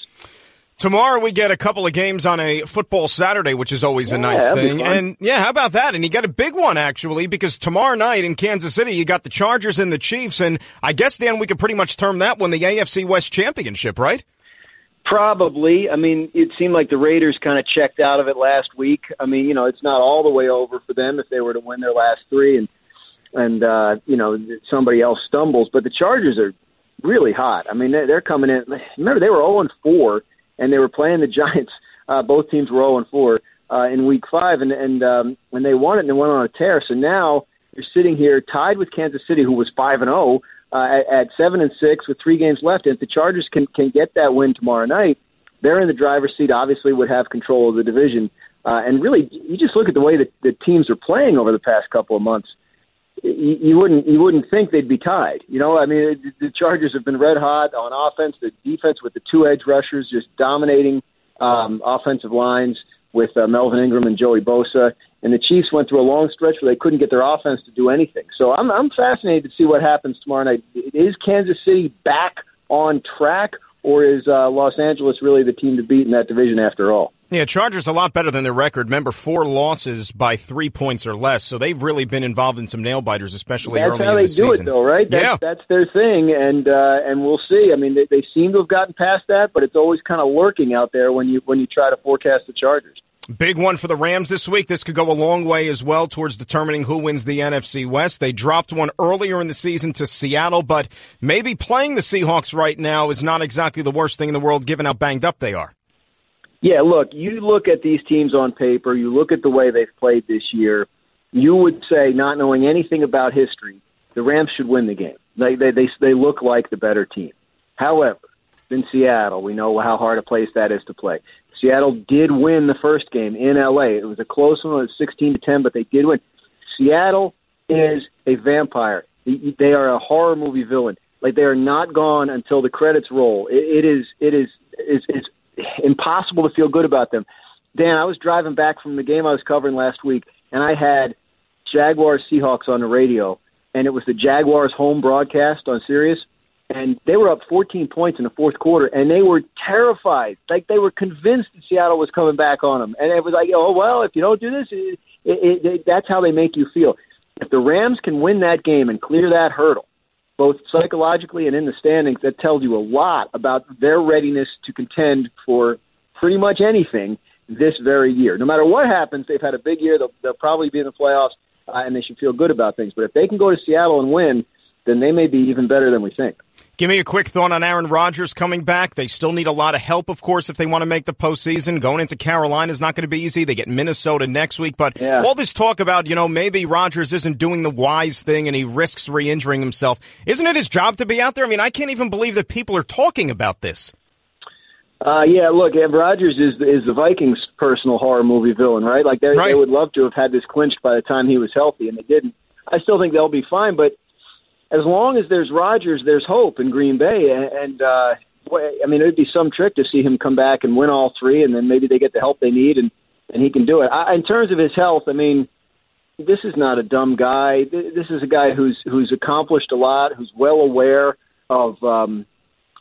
Tomorrow we get a couple of games on a football Saturday, which is always a yeah, nice thing. And, yeah, how about that? And you got a big one, actually, because tomorrow night in Kansas City you got the Chargers and the Chiefs. And I guess, Dan, we could pretty much term that one the A F C West Championship, right? Probably. I mean, it seemed like the Raiders kind of checked out of it last week. I mean, you know, it's not all the way over for them if they were to win their last three and, and uh, you know, somebody else stumbles. But the Chargers are really hot. I mean, they're coming in. Remember, they were oh and four. And they were playing the Giants. Uh, both teams were oh and four uh, in Week Five, and and um, when they won it, and they went on a tear. So now you're sitting here tied with Kansas City, who was five and zero at seven and six with three games left. And if the Chargers can can get that win tomorrow night, they're in the driver's seat. Obviously, would have control of the division. Uh, and really, you just look at the way that the teams are playing over the past couple of months. You, you wouldn't you wouldn't think they'd be tied. You know, I mean, the Chargers have been red hot on offense. The defense with the two edge rushers just dominating um, offensive lines with uh, Melvin Ingram and Joey Bosa. And the Chiefs went through a long stretch where they couldn't get their offense to do anything. So I'm I'm fascinated to see what happens tomorrow night. Is Kansas City back on track, or is uh, Los Angeles really the team to beat in that division after all? Yeah, Chargers a lot better than their record. Remember, four losses by three points or less, so they've really been involved in some nail-biters, especially early in the season. That's how they do it, though, right? That's, yeah. That's their thing, and uh, and we'll see. I mean, they, they seem to have gotten past that, but it's always kind of lurking out there when you when you try to forecast the Chargers. Big one for the Rams this week. This could go a long way as well towards determining who wins the N F C West. They dropped one earlier in the season to Seattle, but maybe playing the Seahawks right now is not exactly the worst thing in the world given how banged up they are. Yeah, look, you look at these teams on paper, you look at the way they've played this year, you would say, not knowing anything about history, the Rams should win the game. They they they, they look like the better team. However, in Seattle, we know how hard a place that is to play. Seattle did win the first game in L A. It was a close one, it was sixteen to ten, but they did win. Seattle is a vampire. They are a horror movie villain. Like, they are not gone until the credits roll. It, it is it is it's, it's impossible to feel good about them. Dan, I was driving back from the game I was covering last week, and I had Jaguars Seahawks on the radio, and it was the Jaguars home broadcast on Sirius, and they were up fourteen points in the fourth quarter, and they were terrified. Like, they were convinced that Seattle was coming back on them. And it was like, oh, well, if you don't do this, it, it, it, that's how they make you feel. If the Rams can win that game and clear that hurdle, both psychologically and in the standings, that tells you a lot about their readiness to contend for pretty much anything this very year. No matter what happens, they've had a big year. They'll, they'll probably be in the playoffs, uh, and they should feel good about things. But if they can go to Seattle and win, then they may be even better than we think. Give me a quick thought on Aaron Rodgers coming back. They still need a lot of help, of course, if they want to make the postseason. Going into Carolina is not going to be easy. They get Minnesota next week. But yeah. all this talk about, you know, maybe Rodgers isn't doing the wise thing and he risks re-injuring himself. Isn't it his job to be out there? I mean, I can't even believe that people are talking about this. Uh, yeah, look, Rodgers is, is the Vikings' personal horror movie villain, right? Like, they, right. they would love to have had this clinched by the time he was healthy, and they didn't. I still think they'll be fine, but as long as there's Rodgers, there's hope in Green Bay. And, uh, I mean, it would be some trick to see him come back and win all three, and then maybe they get the help they need, and, and he can do it. I, in terms of his health, I mean, this is not a dumb guy. This is a guy who's who's accomplished a lot, who's well aware of um,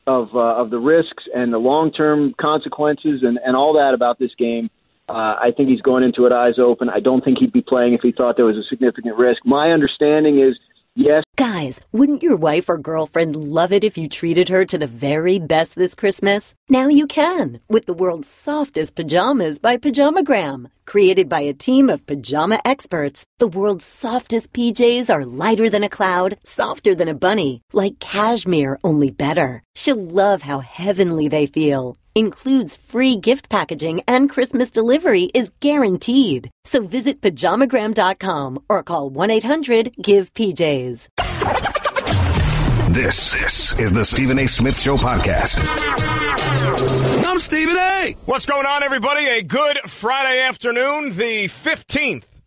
of, uh, of the risks and the long-term consequences and, and all that about this game. Uh, I think he's going into it eyes open. I don't think he'd be playing if he thought there was a significant risk. My understanding is, yes. Guys, wouldn't your wife or girlfriend love it if you treated her to the very best this Christmas? Now you can, with the world's softest pajamas by PajamaGram. Created by a team of pajama experts, the world's softest P Js are lighter than a cloud, softer than a bunny, like cashmere, only better. She'll love how heavenly they feel. Includes free gift packaging and Christmas delivery is guaranteed. So visit pajamagram dot com or call one eight hundred give P Js. This, this is the Stephen A. Smith Show podcast. I'm Stephen A. What's going on, everybody? A good Friday afternoon, the fifteenth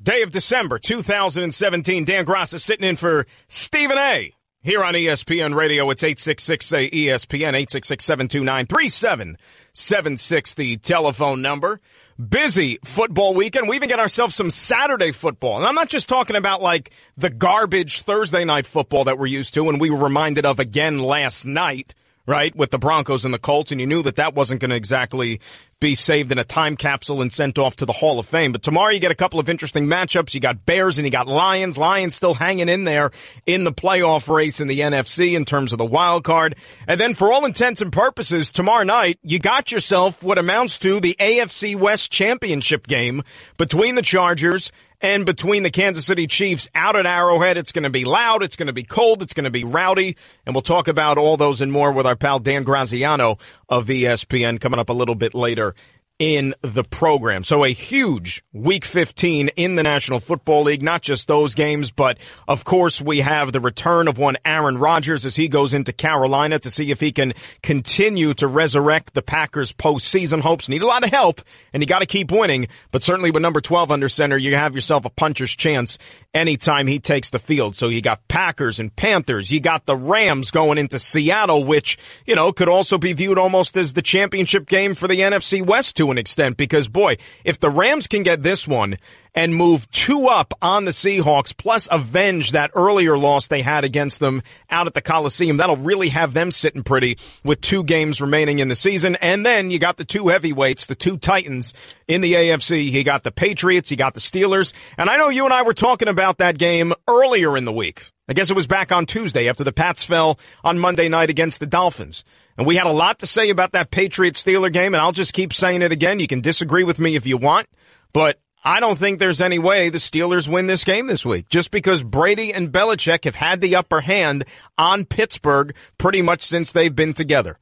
day of December, two thousand seventeen. Dan Graca sitting in for Stephen A. Here on E S P N Radio, it's eight six six, A, E S P N, eight six six, seven two nine, three seven seven six, the telephone number. Busy football weekend. We even get ourselves some Saturday football. And I'm not just talking about, like, the garbage Thursday night football that we're used to and we were reminded of again last night, right, with the Broncos and the Colts, and you knew that that wasn't going to exactly be saved in a time capsule and sent off to the Hall of Fame. But tomorrow you get a couple of interesting matchups. You got Bears and you got Lions. Lions still hanging in there in the playoff race in the N F C in terms of the wild card. And then for all intents and purposes, tomorrow night, you got yourself what amounts to the A F C West Championship game between the Chargers and between the Kansas City Chiefs out at Arrowhead. It's going to be loud. It's going to be cold. It's going to be rowdy. And we'll talk about all those and more with our pal Dan Graziano of E S P N coming up a little bit later in the program. So a huge Week fifteen in the National Football League. Not just those games, but of course we have the return of one Aaron Rodgers as he goes into Carolina to see if he can continue to resurrect the Packers' postseason hopes. Need a lot of help, and you got to keep winning. But certainly with number twelve under center, you have yourself a puncher's chance anytime he takes the field. So you got Packers and Panthers. You got the Rams going into Seattle, which, you know, could also be viewed almost as the championship game for the N F C West to an extent, because boy, if the Rams can get this one and move two up on the Seahawks, plus avenge that earlier loss they had against them out at the Coliseum, that'll really have them sitting pretty with two games remaining in the season. And then you got the two heavyweights, the two Titans in the A F C. You got the Patriots, you got the Steelers. And I know you and I were talking about that game earlier in the week. I guess it was back on Tuesday after the Pats fell on Monday night against the Dolphins. And we had a lot to say about that Patriots-Steelers game, and I'll just keep saying it again. You can disagree with me if you want, but I don't think there's any way the Steelers win this game this week, just because Brady and Belichick have had the upper hand on Pittsburgh pretty much since they've been together.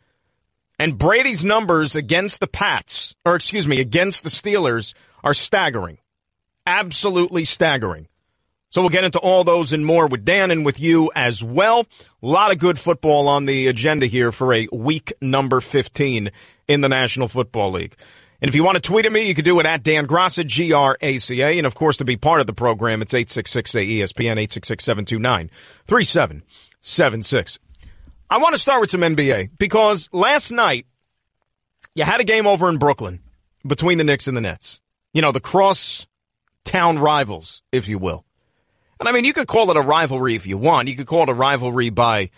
And Brady's numbers against the Pats, or excuse me, against the Steelers are staggering. Absolutely staggering. So we'll get into all those and more with Dan and with you as well. A lot of good football on the agenda here for a week number fifteen in the National Football League. And if you want to tweet at me, you can do it at Dan Graca, G R A C A. And, of course, to be part of the program, it's eight six six, A, E S P N, eight eight eight, seven six seven six. I want to start with some N B A because last night you had a game over in Brooklyn between the Knicks and the Nets. You know, the cross-town rivals, if you will. And, I mean, you could call it a rivalry if you want. You could call it a rivalry by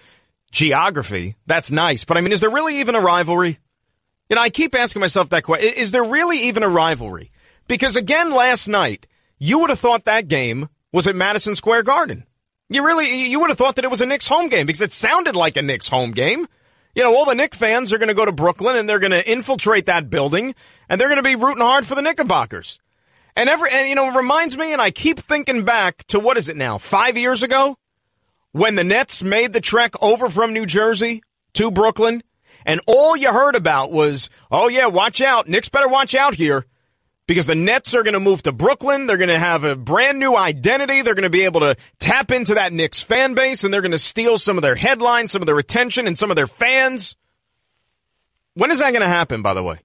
geography. That's nice. But, I mean, is there really even a rivalry? You know, I keep asking myself that question. Is there really even a rivalry? Because, again, last night, you would have thought that game was at Madison Square Garden. You really, you would have thought that it was a Knicks home game because it sounded like a Knicks home game. You know, all the Knicks fans are going to go to Brooklyn and they're going to infiltrate that building and they're going to be rooting hard for the Knickerbockers. And every, and you know, it reminds me, and I keep thinking back to what is it now, five years ago when the Nets made the trek over from New Jersey to Brooklyn and all you heard about was, oh yeah, watch out. Knicks better watch out here. Because the Nets are going to move to Brooklyn. They're going to have a brand new identity. They're going to be able to tap into that Knicks fan base, and they're going to steal some of their headlines, some of their attention, and some of their fans. When is that going to happen, by the way?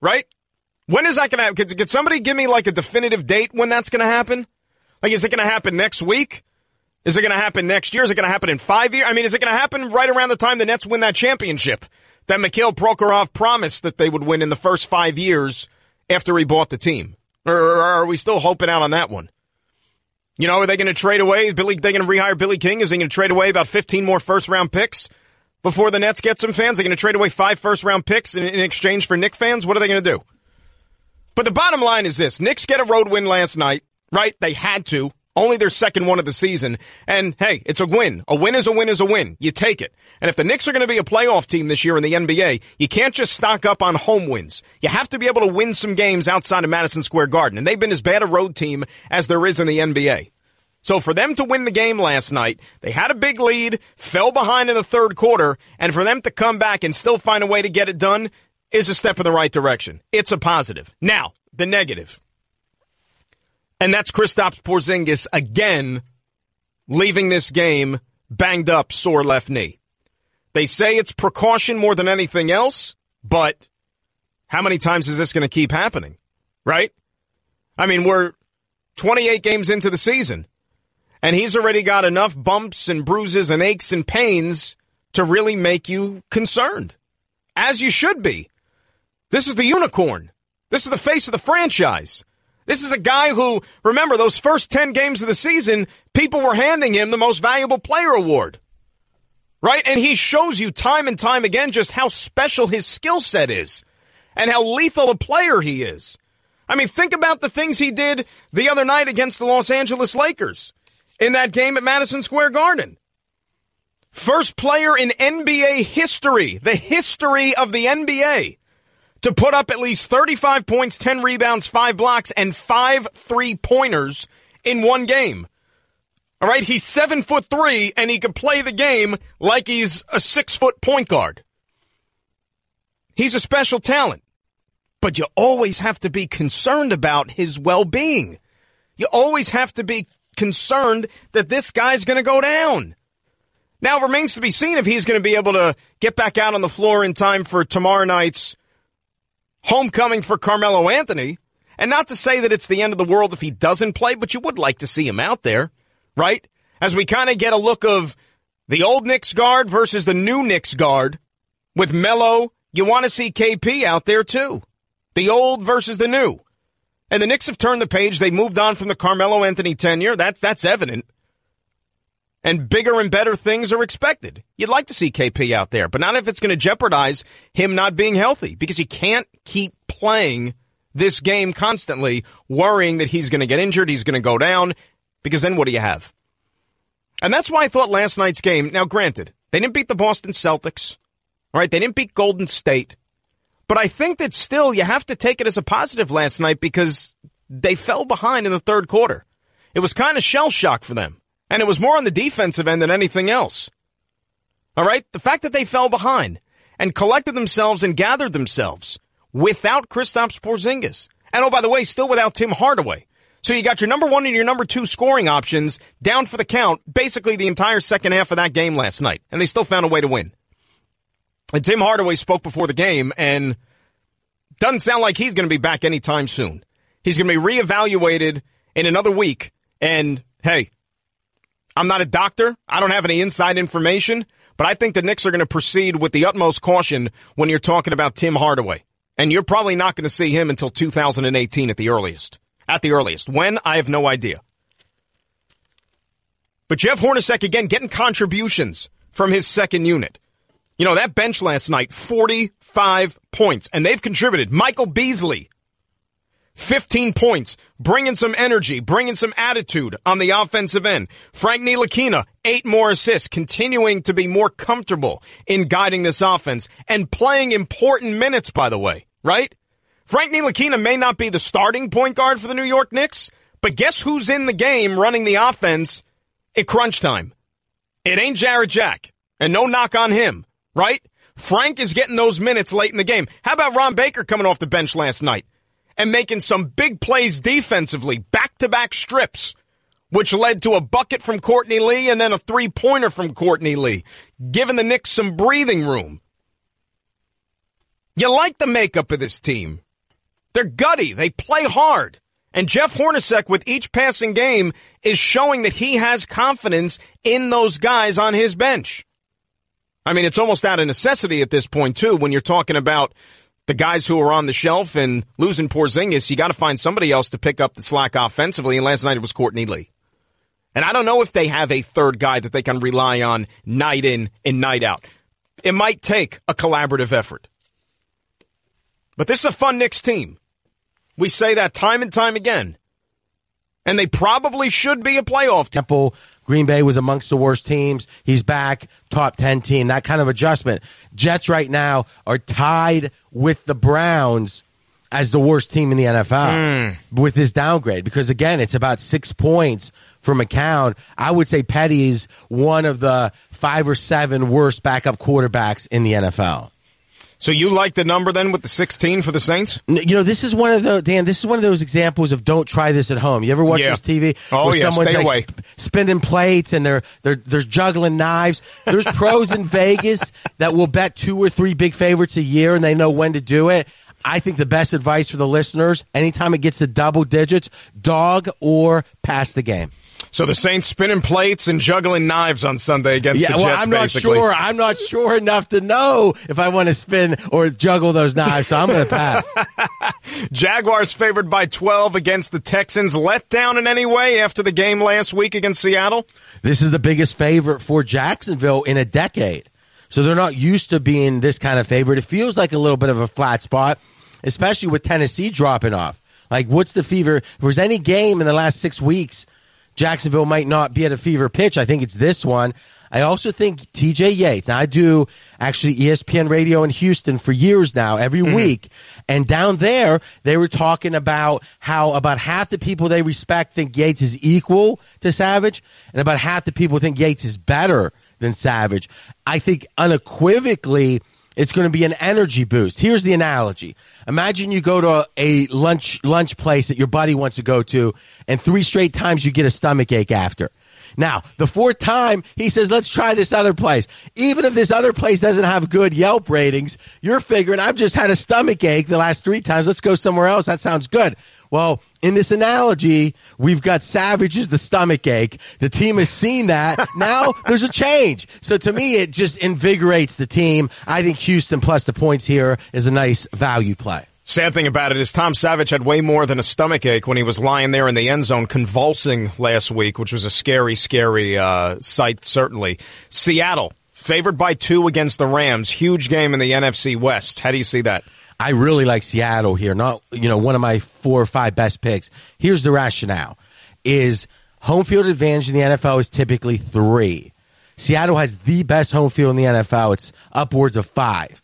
Right? When is that going to happen? Could, could somebody give me, like, a definitive date when that's going to happen? Like, is it going to happen next week? Is it going to happen next year? Is it going to happen in five years? I mean, is it going to happen right around the time the Nets win that championship that Mikhail Prokhorov promised that they would win in the first five years after he bought the team? Or are we still hoping out on that one? You know, are they going to trade away? Billy, they going to rehire Billy King? Is he going to trade away about fifteen more first-round picks before the Nets get some fans? Are they going to trade away five first-round picks in, in exchange for Knicks fans? What are they going to do? But the bottom line is this. Knicks get a road win last night, right? They had to. Only their second one of the season. And, hey, it's a win. A win is a win is a win. You take it. And if the Knicks are going to be a playoff team this year in the N B A, you can't just stock up on home wins. You have to be able to win some games outside of Madison Square Garden. And they've been as bad a road team as there is in the N B A. So for them to win the game last night, they had a big lead, fell behind in the third quarter, and for them to come back and still find a way to get it done is a step in the right direction. It's a positive. Now, the negative. And that's Kristaps Porzingis again leaving this game banged up, sore left knee. They say it's precaution more than anything else, but how many times is this going to keep happening, right? I mean, we're twenty-eight games into the season, and he's already got enough bumps and bruises and aches and pains to really make you concerned, as you should be. This is the unicorn. This is the face of the franchise. This is a guy who, remember, those first ten games of the season, people were handing him the most valuable player award, right? And he shows you time and time again just how special his skill set is and how lethal a player he is. I mean, think about the things he did the other night against the Los Angeles Lakers in that game at Madison Square Garden. First player in N B A history, the history of the N B A, to put up at least thirty-five points, ten rebounds, five blocks, and five three-pointers in one game. All right, he's seven foot three, and he could play the game like he's a six-foot point guard. He's a special talent, but you always have to be concerned about his well-being. You always have to be concerned that this guy's going to go down. Now, it remains to be seen if he's going to be able to get back out on the floor in time for tomorrow night's homecoming for Carmelo Anthony. And not to say that it's the end of the world if he doesn't play, but you would like to see him out there, right? As we kind of get a look of the old Knicks guard versus the new Knicks guard with Melo, you want to see K P out there too. The old versus the new. And the Knicks have turned the page. They moved on from the Carmelo Anthony tenure. That's, that's evident. And bigger and better things are expected. You'd like to see K P out there, but not if it's going to jeopardize him not being healthy, because he can't keep playing this game constantly, worrying that he's going to get injured, he's going to go down, because then what do you have? And that's why I thought last night's game, now granted, they didn't beat the Boston Celtics, all right? They didn't beat Golden State, but I think that still you have to take it as a positive last night because they fell behind in the third quarter. It was kind of shell-shock for them. And it was more on the defensive end than anything else. All right? The fact that they fell behind and collected themselves and gathered themselves without Kristaps Porzingis. And, oh, by the way, still without Tim Hardaway. So you got your number one and your number two scoring options down for the count basically the entire second half of that game last night. And they still found a way to win. And Tim Hardaway spoke before the game, and doesn't sound like he's going to be back anytime soon. He's going to be reevaluated in another week. And, hey, I'm not a doctor. I don't have any inside information. But I think the Knicks are going to proceed with the utmost caution when you're talking about Tim Hardaway. And you're probably not going to see him until two thousand eighteen at the earliest. At the earliest. When? I have no idea. But Jeff Hornacek, again, getting contributions from his second unit. You know, that bench last night, forty-five points. And they've contributed. Michael Beasley, fifteen points. Bringing some energy, bringing some attitude on the offensive end. Frank Ntilikina, eight more assists, continuing to be more comfortable in guiding this offense and playing important minutes, by the way, right? Frank Ntilikina may not be the starting point guard for the New York Knicks, but guess who's in the game running the offense at crunch time? It ain't Jared Jack, and no knock on him, right? Frank is getting those minutes late in the game. How about Ron Baker coming off the bench last night and making some big plays defensively, back-to-back strips, which led to a bucket from Courtney Lee and then a three-pointer from Courtney Lee, giving the Knicks some breathing room. You like the makeup of this team. They're gutty. They play hard. And Jeff Hornacek, with each passing game, is showing that he has confidence in those guys on his bench. I mean, it's almost out of necessity at this point, too, when you're talking about the guys who are on the shelf and losing Porzingis. You got to find somebody else to pick up the slack offensively, and last night it was Courtney Lee. And I don't know if they have a third guy that they can rely on night in and night out. It might take a collaborative effort. But this is a fun Knicks team. We say that time and time again. And they probably should be a playoff team. Temple, Green Bay was amongst the worst teams. He's back, top ten team, that kind of adjustment. Jets right now are tied with the Browns as the worst team in the N F L mm. with his downgrade. Because, again, it's about six points for McCown. I would say Petty's one of the five or seven worst backup quarterbacks in the N F L. So you like the number then with the sixteen for the Saints? You know, this is one of the Dan. This is one of those examples of don't try this at home. You ever watch yeah. this T V? Oh where yeah, someone's stay like away. Sp- spinning plates and they're they're they're juggling knives. There's pros in Vegas that will bet two or three big favorites a year, and they know when to do it. I think the best advice for the listeners: anytime it gets to double digits, dog or pass the game. So the Saints spinning plates and juggling knives on Sunday against yeah, the Jets, well, I'm basically. Not sure. I'm not sure enough to know if I want to spin or juggle those knives, so I'm going to pass. Jaguars favored by twelve against the Texans. Let down in any way after the game last week against Seattle? This is the biggest favorite for Jacksonville in a decade. So they're not used to being this kind of favorite. It feels like a little bit of a flat spot, especially with Tennessee dropping off. Like, what's the fever? If there's any game in the last six weeks, Jacksonville might not be at a fever pitch. I think it's this one. I also think T J Yates. Now, I do actually E S P N radio in Houston for years now, every mm-hmm. week. And down there, they were talking about how about half the people they respect think Yates is equal to Savage, and about half the people think Yates is better than Savage. I think unequivocally, it's going to be an energy boost. Here's the analogy. Imagine you go to a lunch lunch place that your buddy wants to go to, and three straight times you get a stomach ache after. Now, the fourth time, he says, let's try this other place. Even if this other place doesn't have good Yelp ratings, you're figuring, I've just had a stomach ache the last three times. Let's go somewhere else. That sounds good. Well, in this analogy, we've got Savage is the stomach ache. The team has seen that. Now there's a change. So to me, it just invigorates the team. I think Houston plus the points here is a nice value play. Sad thing about it is Tom Savage had way more than a stomach ache when he was lying there in the end zone convulsing last week, which was a scary, scary uh sight, certainly. Seattle, favored by two against the Rams. Huge game in the N F C West. How do you see that? I really like Seattle here. Not, you know, one of my four or five best picks. Here's the rationale. Is home field advantage in the N F L is typically three. Seattle has the best home field in the N F L. It's upwards of five.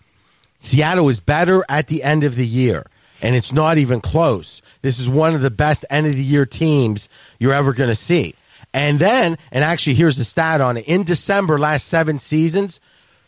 Seattle is better at the end of the year, and it's not even close. This is one of the best end-of-the-year teams you're ever going to see. And then, and actually here's the stat on it, in December, last seven seasons,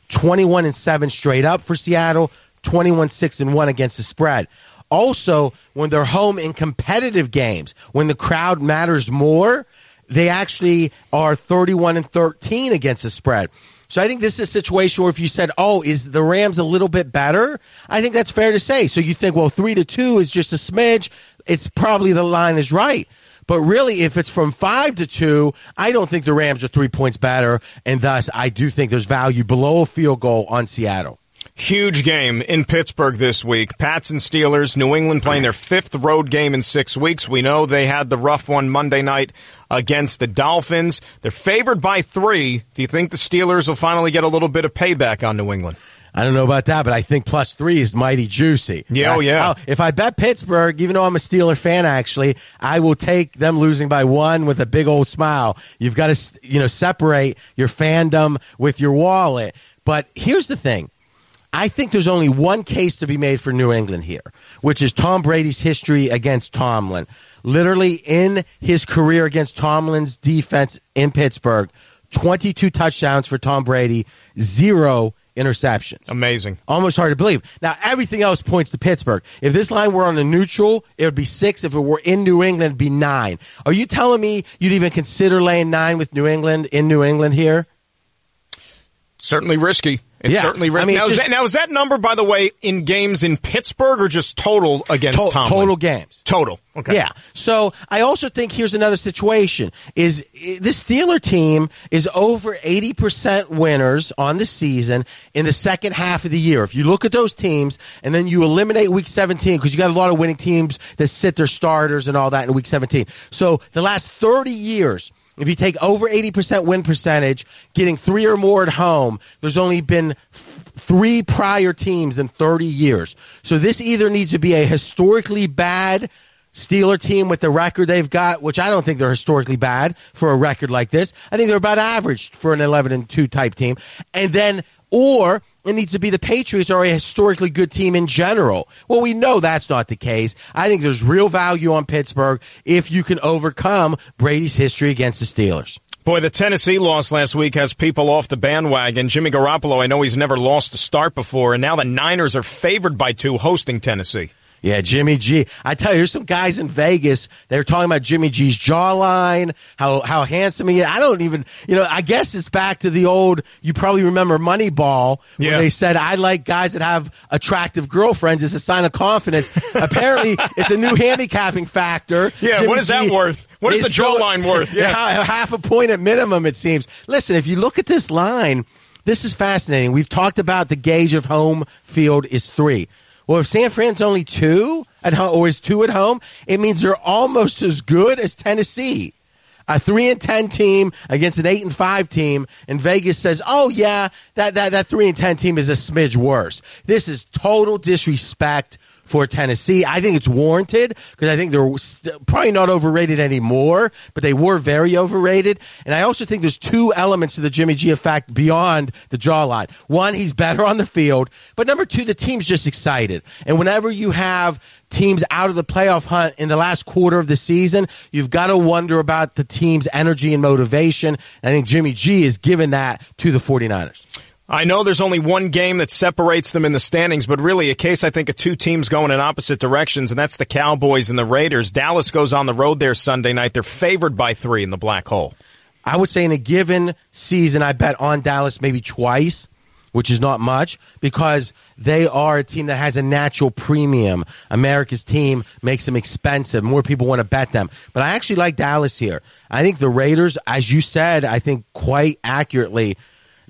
twenty-one and seven straight up for Seattle, twenty-one six and one against the spread. Also, when they're home in competitive games, when the crowd matters more, they actually are thirty-one and thirteen against the spread. So I think this is a situation where if you said, oh, is the Rams a little bit better? I think that's fair to say. So you think, well, three to two is just a smidge. It's probably the line is right. But really, if it's from five to two, I don't think the Rams are three points better, and thus I do think there's value below a field goal on Seattle. Huge game in Pittsburgh this week. Pats and Steelers, New England playing their fifth road game in six weeks. We know they had the rough one Monday night against the Dolphins. They're favored by three. Do you think the Steelers will finally get a little bit of payback on New England? I don't know about that, but I think plus three is mighty juicy. Yeah, oh, yeah. If I bet Pittsburgh, even though I'm a Steeler fan, actually, I will take them losing by one with a big old smile. You've got to, you know, separate your fandom with your wallet. But here's the thing. I think there's only one case to be made for New England here, which is Tom Brady's history against Tomlin. Literally in his career against Tomlin's defense in Pittsburgh, twenty-two touchdowns for Tom Brady, zero interceptions. Amazing. Almost hard to believe. Now, everything else points to Pittsburgh. If this line were on the neutral, it would be six. If it were in New England, it would be nine. Are you telling me you'd even consider laying nine with New England in New England here? Certainly risky. It's yeah. certainly risky. I mean, now, just, is that, now, is that number, by the way, in games in Pittsburgh or just total against to- Tomlin? Total games. Total. Okay. Yeah. So I also think here's another situation. Is, is the Steeler team is over eighty percent winners on the season in the second half of the year. If you look at those teams and then you eliminate week seventeen because you got a lot of winning teams that sit their starters and all that in week seventeen. So the last thirty years, if you take over eighty percent win percentage, getting three or more at home, there's only been f- three prior teams in thirty years. So this either needs to be a historically bad Steeler team with the record they've got, which I don't think they're historically bad for a record like this. I think they're about average for an eleven and two type team. And then, or it needs to be the Patriots are a historically good team in general. Well, we know that's not the case. I think there's real value on Pittsburgh if you can overcome Brady's history against the Steelers. Boy, the Tennessee loss last week has people off the bandwagon. Jimmy Garoppolo, I know he's never lost a start before, and now the Niners are favored by two hosting Tennessee. Yeah, Jimmy G. I tell you, there's some guys in Vegas, they're talking about Jimmy G's jawline, how how handsome he is. I don't even, you know, I guess it's back to the old, you probably remember Moneyball, where yeah. they said, I like guys that have attractive girlfriends. It's a sign of confidence. Apparently, it's a new handicapping factor. Yeah, Jimmy what is G, that worth? What is the jawline so, worth? Yeah, half a point at minimum, it seems. Listen, if you look at this line, this is fascinating. We've talked about the gauge of home field is three. Well, if San Fran's only two at home, or is two at home, it means they're almost as good as Tennessee, a three and ten team against an eight and five team. And Vegas says, "Oh yeah, that that that three and ten team is a smidge worse." This is total disrespect for Tennessee. I think it's warranted because I think they're st- probably not overrated anymore, but they were very overrated. And I also think there's two elements to the Jimmy G effect beyond the jawline. One, he's better on the field, but number two, the team's just excited. And whenever you have teams out of the playoff hunt in the last quarter of the season, you've got to wonder about the team's energy and motivation. And I think Jimmy G is giving that to the 49ers. I know there's only one game that separates them in the standings, but really a case, I think, of two teams going in opposite directions, and that's the Cowboys and the Raiders. Dallas goes on the road there Sunday night. They're favored by three in the black hole. I would say in a given season, I bet on Dallas maybe twice, which is not much, because they are a team that has a natural premium. America's team makes them expensive. More people want to bet them. But I actually like Dallas here. I think the Raiders, as you said, I think quite accurately,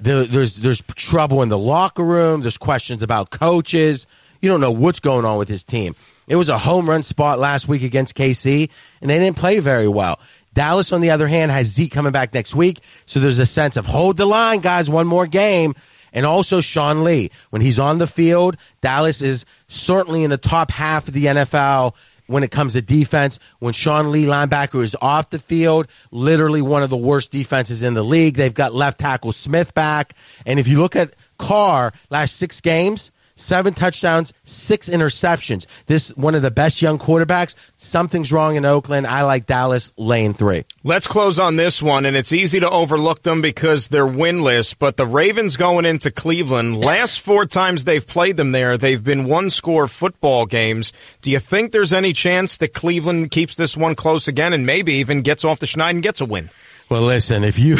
There's there's trouble in the locker room. There's questions about coaches. You don't know what's going on with his team. It was a home run spot last week against K C, and they didn't play very well. Dallas, on the other hand, has Zeke coming back next week, so there's a sense of hold the line, guys, one more game. And also Sean Lee. When he's on the field, Dallas is certainly in the top half of the N F L when it comes to defense. When Sean Lee, linebacker, is off the field, literally one of the worst defenses in the league. They've got left tackle Smith back. And if you look at Carr, last six games, seven touchdowns, six interceptions. This one of the best young quarterbacks. Something's wrong in Oakland. I like Dallas lane three. Let's close on this one, and it's easy to overlook them because they're winless, but the Ravens going into Cleveland, last four times they've played them there, they've been one-score football games. Do you think there's any chance that Cleveland keeps this one close again and maybe even gets off the schneid and gets a win? Well, listen, if, you,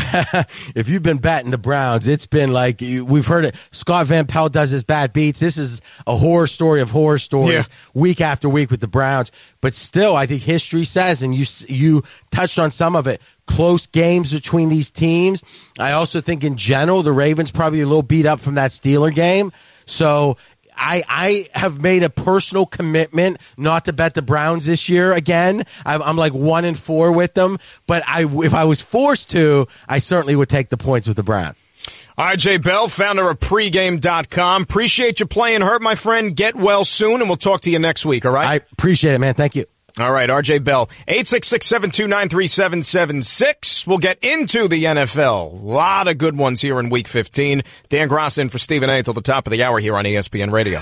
if you've been batting the Browns, it's been like we've heard it. Scott Van Pelt does his bad beats. This is a horror story of horror stories yeah. week after week with the Browns. But still, I think history says, and you you touched on some of it, close games between these teams. I also think in general the Ravens probably a little beat up from that Steeler game. So I, I have made a personal commitment not to bet the Browns this year again. I'm, I'm like one and four with them, but I, if I was forced to, I certainly would take the points with the Browns. R J Bell, founder of pregame dot com. Appreciate you playing hurt, my friend. Get well soon, and we'll talk to you next week, all right? I appreciate it, man. Thank you. All right, R J Bell, eight six six, seven two nine, three seven seven six. We'll get into the N F L. A lot of good ones here in Week fifteen. Dan Graca in for Stephen A. until the top of the hour here on E S P N Radio.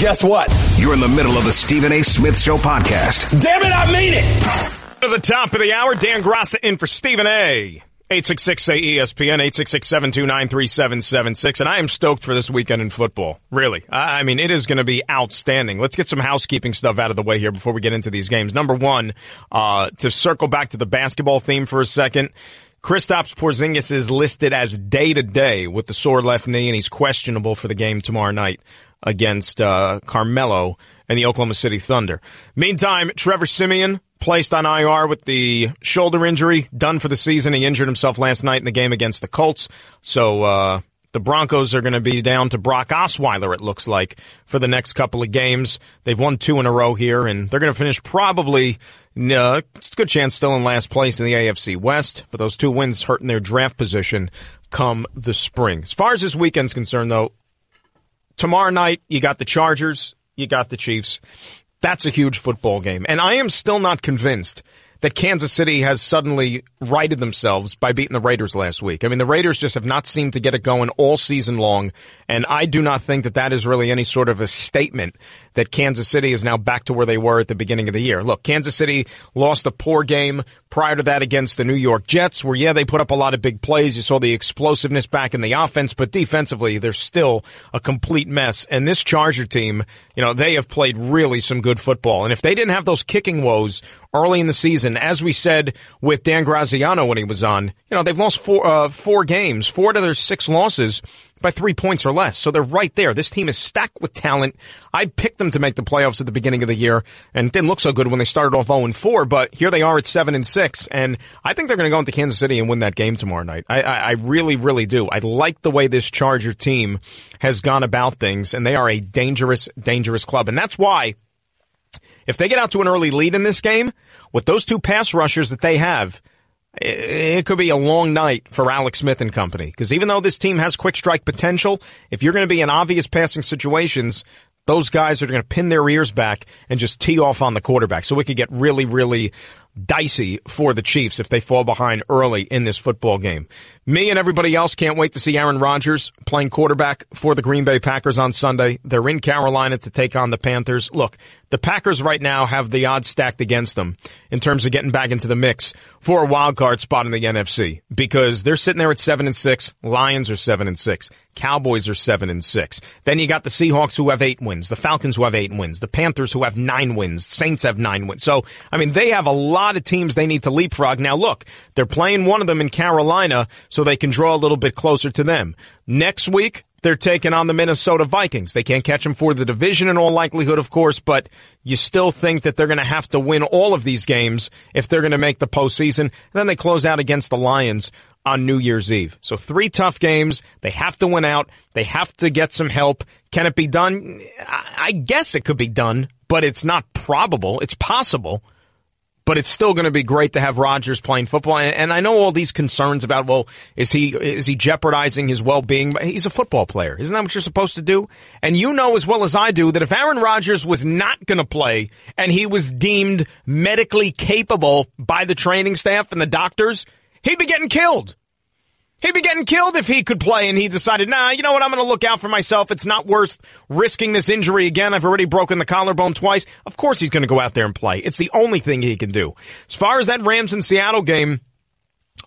Guess what? You're in the middle of the Stephen A. Smith Show podcast. Damn it, I mean it! To the top of the hour, Dan Graca in for Stephen A. eight six six, A E S P N, eight six six, seven two nine, three seven seven six. And I am stoked for this weekend in football. Really. I mean, it is going to be outstanding. Let's get some housekeeping stuff out of the way here before we get into these games. Number one, uh, to circle back to the basketball theme for a second, Kristaps Porzingis is listed as day-to-day with the sore left knee, and he's questionable for the game tomorrow night against uh Carmelo and the Oklahoma City Thunder. Meantime, Trevor Simeon placed on I R with the shoulder injury, done for the season. He injured himself last night in the game against the Colts. So uh the Broncos are going to be down to Brock Osweiler, it looks like, for the next couple of games. They've won two in a row here, and they're going to finish probably, uh, it's a good chance, still in last place in the A F C West. But those two wins hurting their draft position come the spring. As far as this weekend's concerned, though, tomorrow night, you got the Chargers, you got the Chiefs. That's a huge football game. And I am still not convinced that Kansas City has suddenly righted themselves by beating the Raiders last week. I mean, the Raiders just have not seemed to get it going all season long, and I do not think that that is really any sort of a statement that Kansas City is now back to where they were at the beginning of the year. Look, Kansas City lost a poor game prior to that against the New York Jets, where, yeah, they put up a lot of big plays. You saw the explosiveness back in the offense, but defensively, they're still a complete mess. And this Charger team, you know, they have played really some good football. And if they didn't have those kicking woes early in the season, as we said with Dan Graziano when he was on, you know, they've lost four, uh, four games, four to their six losses by three points or less. So they're right there. This team is stacked with talent. I picked them to make the playoffs at the beginning of the year, and it didn't look so good when they started off oh and four, but here they are at seven and six, and I think they're going to go into Kansas City and win that game tomorrow night. I, I, I really, really do. I like the way this Charger team has gone about things, and they are a dangerous, dangerous club. And that's why, if they get out to an early lead in this game, with those two pass rushers that they have, it could be a long night for Alex Smith and company. Because even though this team has quick strike potential, if you're going to be in obvious passing situations, those guys are going to pin their ears back and just tee off on the quarterback. So it could get really, really dicey for the Chiefs if they fall behind early in this football game. Me and everybody else can't wait to see Aaron Rodgers playing quarterback for the Green Bay Packers on Sunday. They're in Carolina to take on the Panthers. Look, the Packers right now have the odds stacked against them in terms of getting back into the mix for a wild card spot in the N F C, because they're sitting there at seven and six. Lions are seven and six. Cowboys are seven and six. Then you got the Seahawks, who have eight wins. The Falcons, who have eight wins. The Panthers, who have nine wins. Saints have nine wins. So, I mean, they have a lot of teams they need to leapfrog. Now look, they're playing one of them in Carolina, so they can draw a little bit closer to them. Next week, they're taking on the Minnesota Vikings. They can't catch them for the division in all likelihood, of course, but you still think that they're going to have to win all of these games if they're going to make the postseason. And then they close out against the Lions on New Year's Eve. So three tough games. They have to win out. They have to get some help. Can it be done? I guess it could be done, but it's not probable. It's possible. But it's still going to be great to have Rodgers playing football. And I know all these concerns about, well, is he is he jeopardizing his well-being? He's a football player. Isn't that what you're supposed to do? And you know as well as I do that if Aaron Rodgers was not going to play and he was deemed medically capable by the training staff and the doctors, he'd be getting killed. He'd be getting killed if he could play and he decided, nah, you know what, I'm going to look out for myself. It's not worth risking this injury again. I've already broken the collarbone twice. Of course he's going to go out there and play. It's the only thing he can do. As far as that Rams and Seattle game,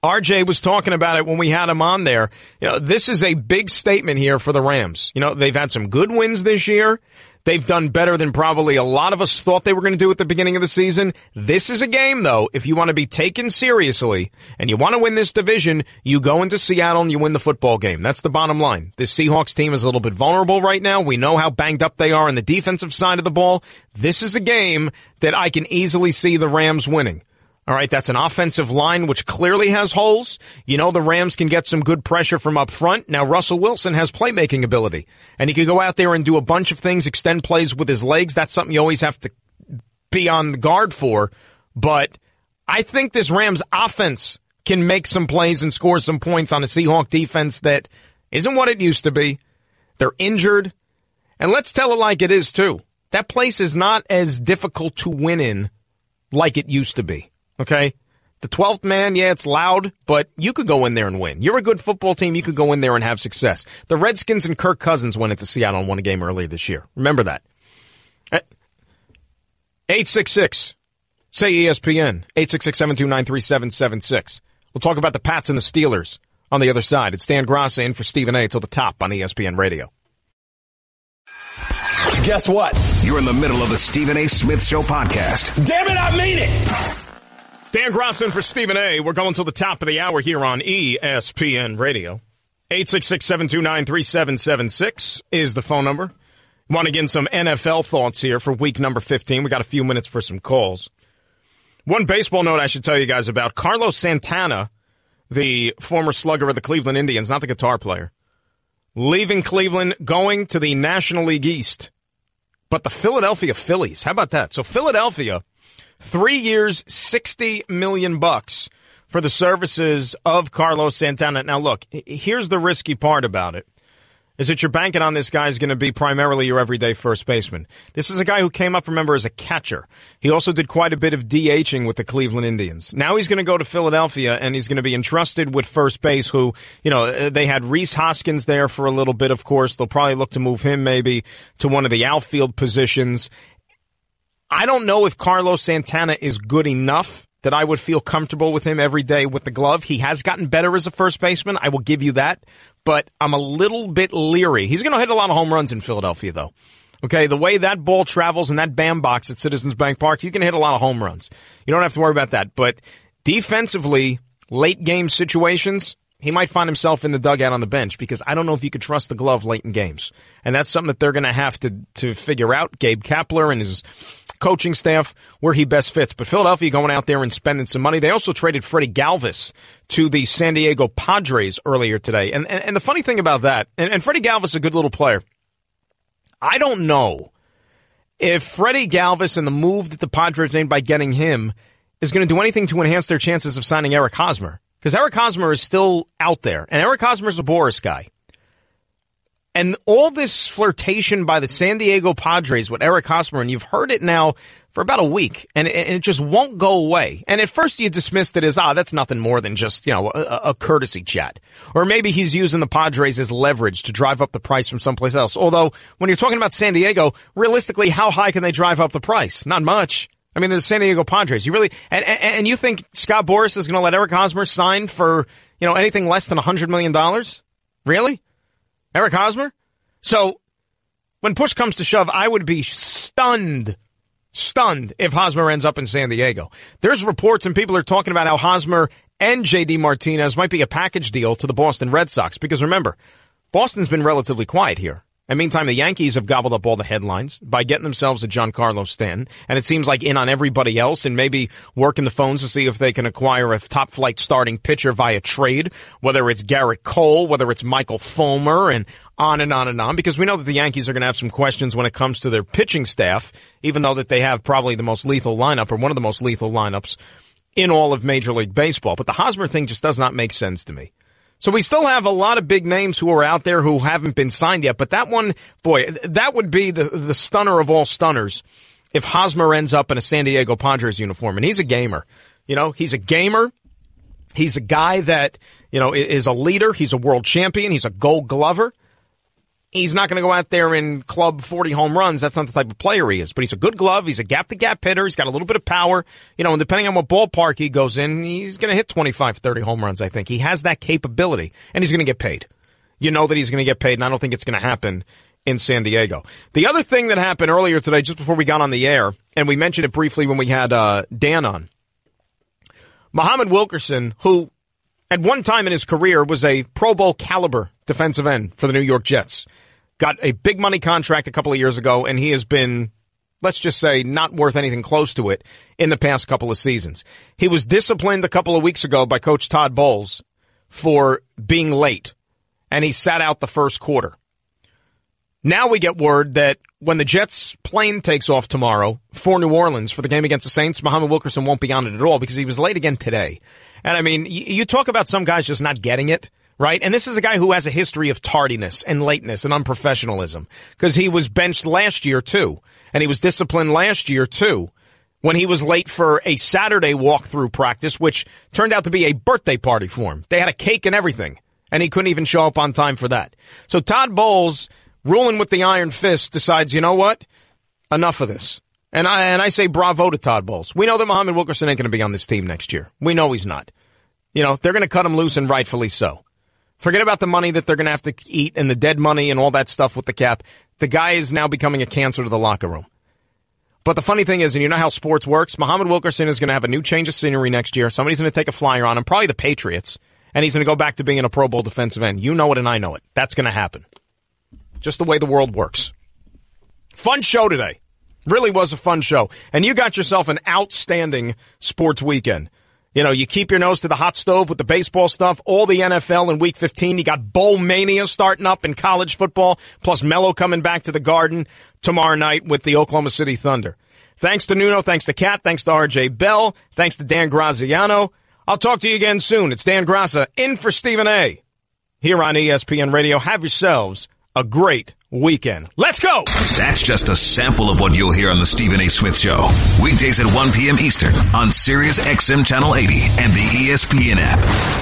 R J was talking about it when we had him on there. You know, this is a big statement here for the Rams. You know, they've had some good wins this year. They've done better than probably a lot of us thought they were going to do at the beginning of the season. This is a game, though, if you want to be taken seriously and you want to win this division, you go into Seattle and you win the football game. That's the bottom line. This Seahawks team is a little bit vulnerable right now. We know how banged up they are on the defensive side of the ball. This is a game that I can easily see the Rams winning. All right, that's an offensive line which clearly has holes. You know the Rams can get some good pressure from up front. Now Russell Wilson has playmaking ability, and he can go out there and do a bunch of things, extend plays with his legs. That's something you always have to be on the guard for. But I think this Rams offense can make some plays and score some points on a Seahawks defense that isn't what it used to be. They're injured. And let's tell it like it is, too. That place is not as difficult to win in like it used to be. Okay, the twelfth man, yeah, it's loud, but you could go in there and win. You're a good football team. You could go in there and have success. The Redskins and Kirk Cousins went into Seattle and won a game earlier this year. Remember that. eight six six, say E S P N, eight six six, seven two nine, three seven seven six. We'll talk about the Pats and the Steelers on the other side. It's Dan Graca in for Stephen A. till the top on E S P N Radio. Guess what? You're in the middle of the Stephen A. Smith Show podcast. Damn it, I mean it! Dan Graziano for Stephen A. We're going till the top of the hour here on E S P N Radio. eight six six, seven two nine, three seven seven six is the phone number. Want to get some N F L thoughts here for week number fifteen. We got a few minutes for some calls. One baseball note I should tell you guys about. Carlos Santana, the former slugger of the Cleveland Indians, not the guitar player, leaving Cleveland, going to the National League East. But the Philadelphia Phillies, how about that? So Philadelphia... Three years, sixty million bucks for the services of Carlos Santana. Now, look, here's the risky part about it, is that you're banking on this guy's going to be primarily your everyday first baseman. This is a guy who came up, remember, as a catcher. He also did quite a bit of DHing with the Cleveland Indians. Now he's going to go to Philadelphia, and he's going to be entrusted with first base, who, you know, they had Reese Hoskins there for a little bit, of course. They'll probably look to move him maybe to one of the outfield positions. I don't know if Carlos Santana is good enough that I would feel comfortable with him every day with the glove. He has gotten better as a first baseman. I will give you that. But I'm a little bit leery. He's going to hit a lot of home runs in Philadelphia, though. Okay, the way that ball travels in that bam box at Citizens Bank Park, you can hit a lot of home runs. You don't have to worry about that. But defensively, late game situations, he might find himself in the dugout on the bench, because I don't know if you could trust the glove late in games. And that's something that they're going to have to to figure out. Gabe Kapler and his coaching staff, where he best fits. But Philadelphia going out there and spending some money. They also traded Freddie Galvis to the San Diego Padres earlier today. And and, and the funny thing about that, and, and Freddie Galvis is a good little player. I don't know if Freddie Galvis and the move that the Padres made by getting him is going to do anything to enhance their chances of signing Eric Hosmer. Because Eric Hosmer is still out there. And Eric Hosmer's a Boris guy. And all this flirtation by the San Diego Padres with Eric Hosmer, and you've heard it now for about a week, and it, and it just won't go away. And at first you dismissed it as, ah, that's nothing more than just, you know, a, a courtesy chat. Or maybe he's using the Padres as leverage to drive up the price from someplace else. Although, when you're talking about San Diego, realistically, how high can they drive up the price? Not much. I mean, they're the San Diego Padres. You really, and, and, and you think Scott Boras is going to let Eric Hosmer sign for, you know, anything less than one hundred million dollars? Really? Eric Hosmer? So, when push comes to shove, I would be stunned, stunned if Hosmer ends up in San Diego. There's reports and people are talking about how Hosmer and J D. Martinez might be a package deal to the Boston Red Sox. Because remember, Boston's been relatively quiet here. And meantime, the Yankees have gobbled up all the headlines by getting themselves a Giancarlo Stanton. And it seems like in on everybody else, and maybe working the phones to see if they can acquire a top-flight starting pitcher via trade, whether it's Garrett Cole, whether it's Michael Fulmer, and on and on and on. Because we know that the Yankees are going to have some questions when it comes to their pitching staff, even though that they have probably the most lethal lineup, or one of the most lethal lineups, in all of Major League Baseball. But the Hosmer thing just does not make sense to me. So we still have a lot of big names who are out there who haven't been signed yet. But that one, boy, that would be the, the stunner of all stunners if Hosmer ends up in a San Diego Padres uniform. And he's a gamer. You know, he's a gamer. He's a guy that, you know, is a leader. He's a world champion. He's a gold glover. He's not going to go out there and club forty home runs. That's not the type of player he is. But he's a good glove. He's a gap-to-gap hitter. He's got a little bit of power. You know, and depending on what ballpark he goes in, he's going to hit twenty-five, thirty home runs, I think. He has that capability, and he's going to get paid. You know that he's going to get paid, and I don't think it's going to happen in San Diego. The other thing that happened earlier today, just before we got on the air, and we mentioned it briefly when we had uh, Dan on, Muhammad Wilkerson, who at one time in his career was a Pro Bowl caliber defensive end for the New York Jets, got a big money contract a couple of years ago, and he has been, let's just say, not worth anything close to it in the past couple of seasons. He was disciplined a couple of weeks ago by Coach Todd Bowles for being late, and he sat out the first quarter. Now we get word that when the Jets' plane takes off tomorrow for New Orleans for the game against the Saints, Muhammad Wilkerson won't be on it at all because he was late again today. And, I mean, you talk about some guys just not getting it, right? And this is a guy who has a history of tardiness and lateness and unprofessionalism because he was benched last year, too, and he was disciplined last year, too, when he was late for a Saturday walkthrough practice, which turned out to be a birthday party for him. They had a cake and everything, and he couldn't even show up on time for that. So Todd Bowles, ruling with the iron fist, decides, you know what, enough of this. And I and I say bravo to Todd Bowles. We know that Muhammad Wilkerson ain't going to be on this team next year. We know he's not. You know, they're going to cut him loose, and rightfully so. Forget about the money that they're going to have to eat and the dead money and all that stuff with the cap. The guy is now becoming a cancer to the locker room. But the funny thing is, and you know how sports works, Muhammad Wilkerson is going to have a new change of scenery next year. Somebody's going to take a flyer on him, probably the Patriots, and he's going to go back to being a Pro Bowl defensive end. You know it and I know it. That's going to happen. Just the way the world works. Fun show today. Really was a fun show. And you got yourself an outstanding sports weekend. You know, you keep your nose to the hot stove with the baseball stuff, all the N F L in week fifteen. You got bowl mania starting up in college football, plus Melo coming back to the Garden tomorrow night with the Oklahoma City Thunder. Thanks to Nuno. Thanks to Kat. Thanks to R J Bell. Thanks to Dan Graziano. I'll talk to you again soon. It's Dan Graca in for Stephen A. here on E S P N Radio. Have yourselves a great weekend. Let's go! That's just a sample of what you'll hear on the Stephen A. Smith Show. Weekdays at one p.m. Eastern on Sirius X M Channel eighty and the E S P N app.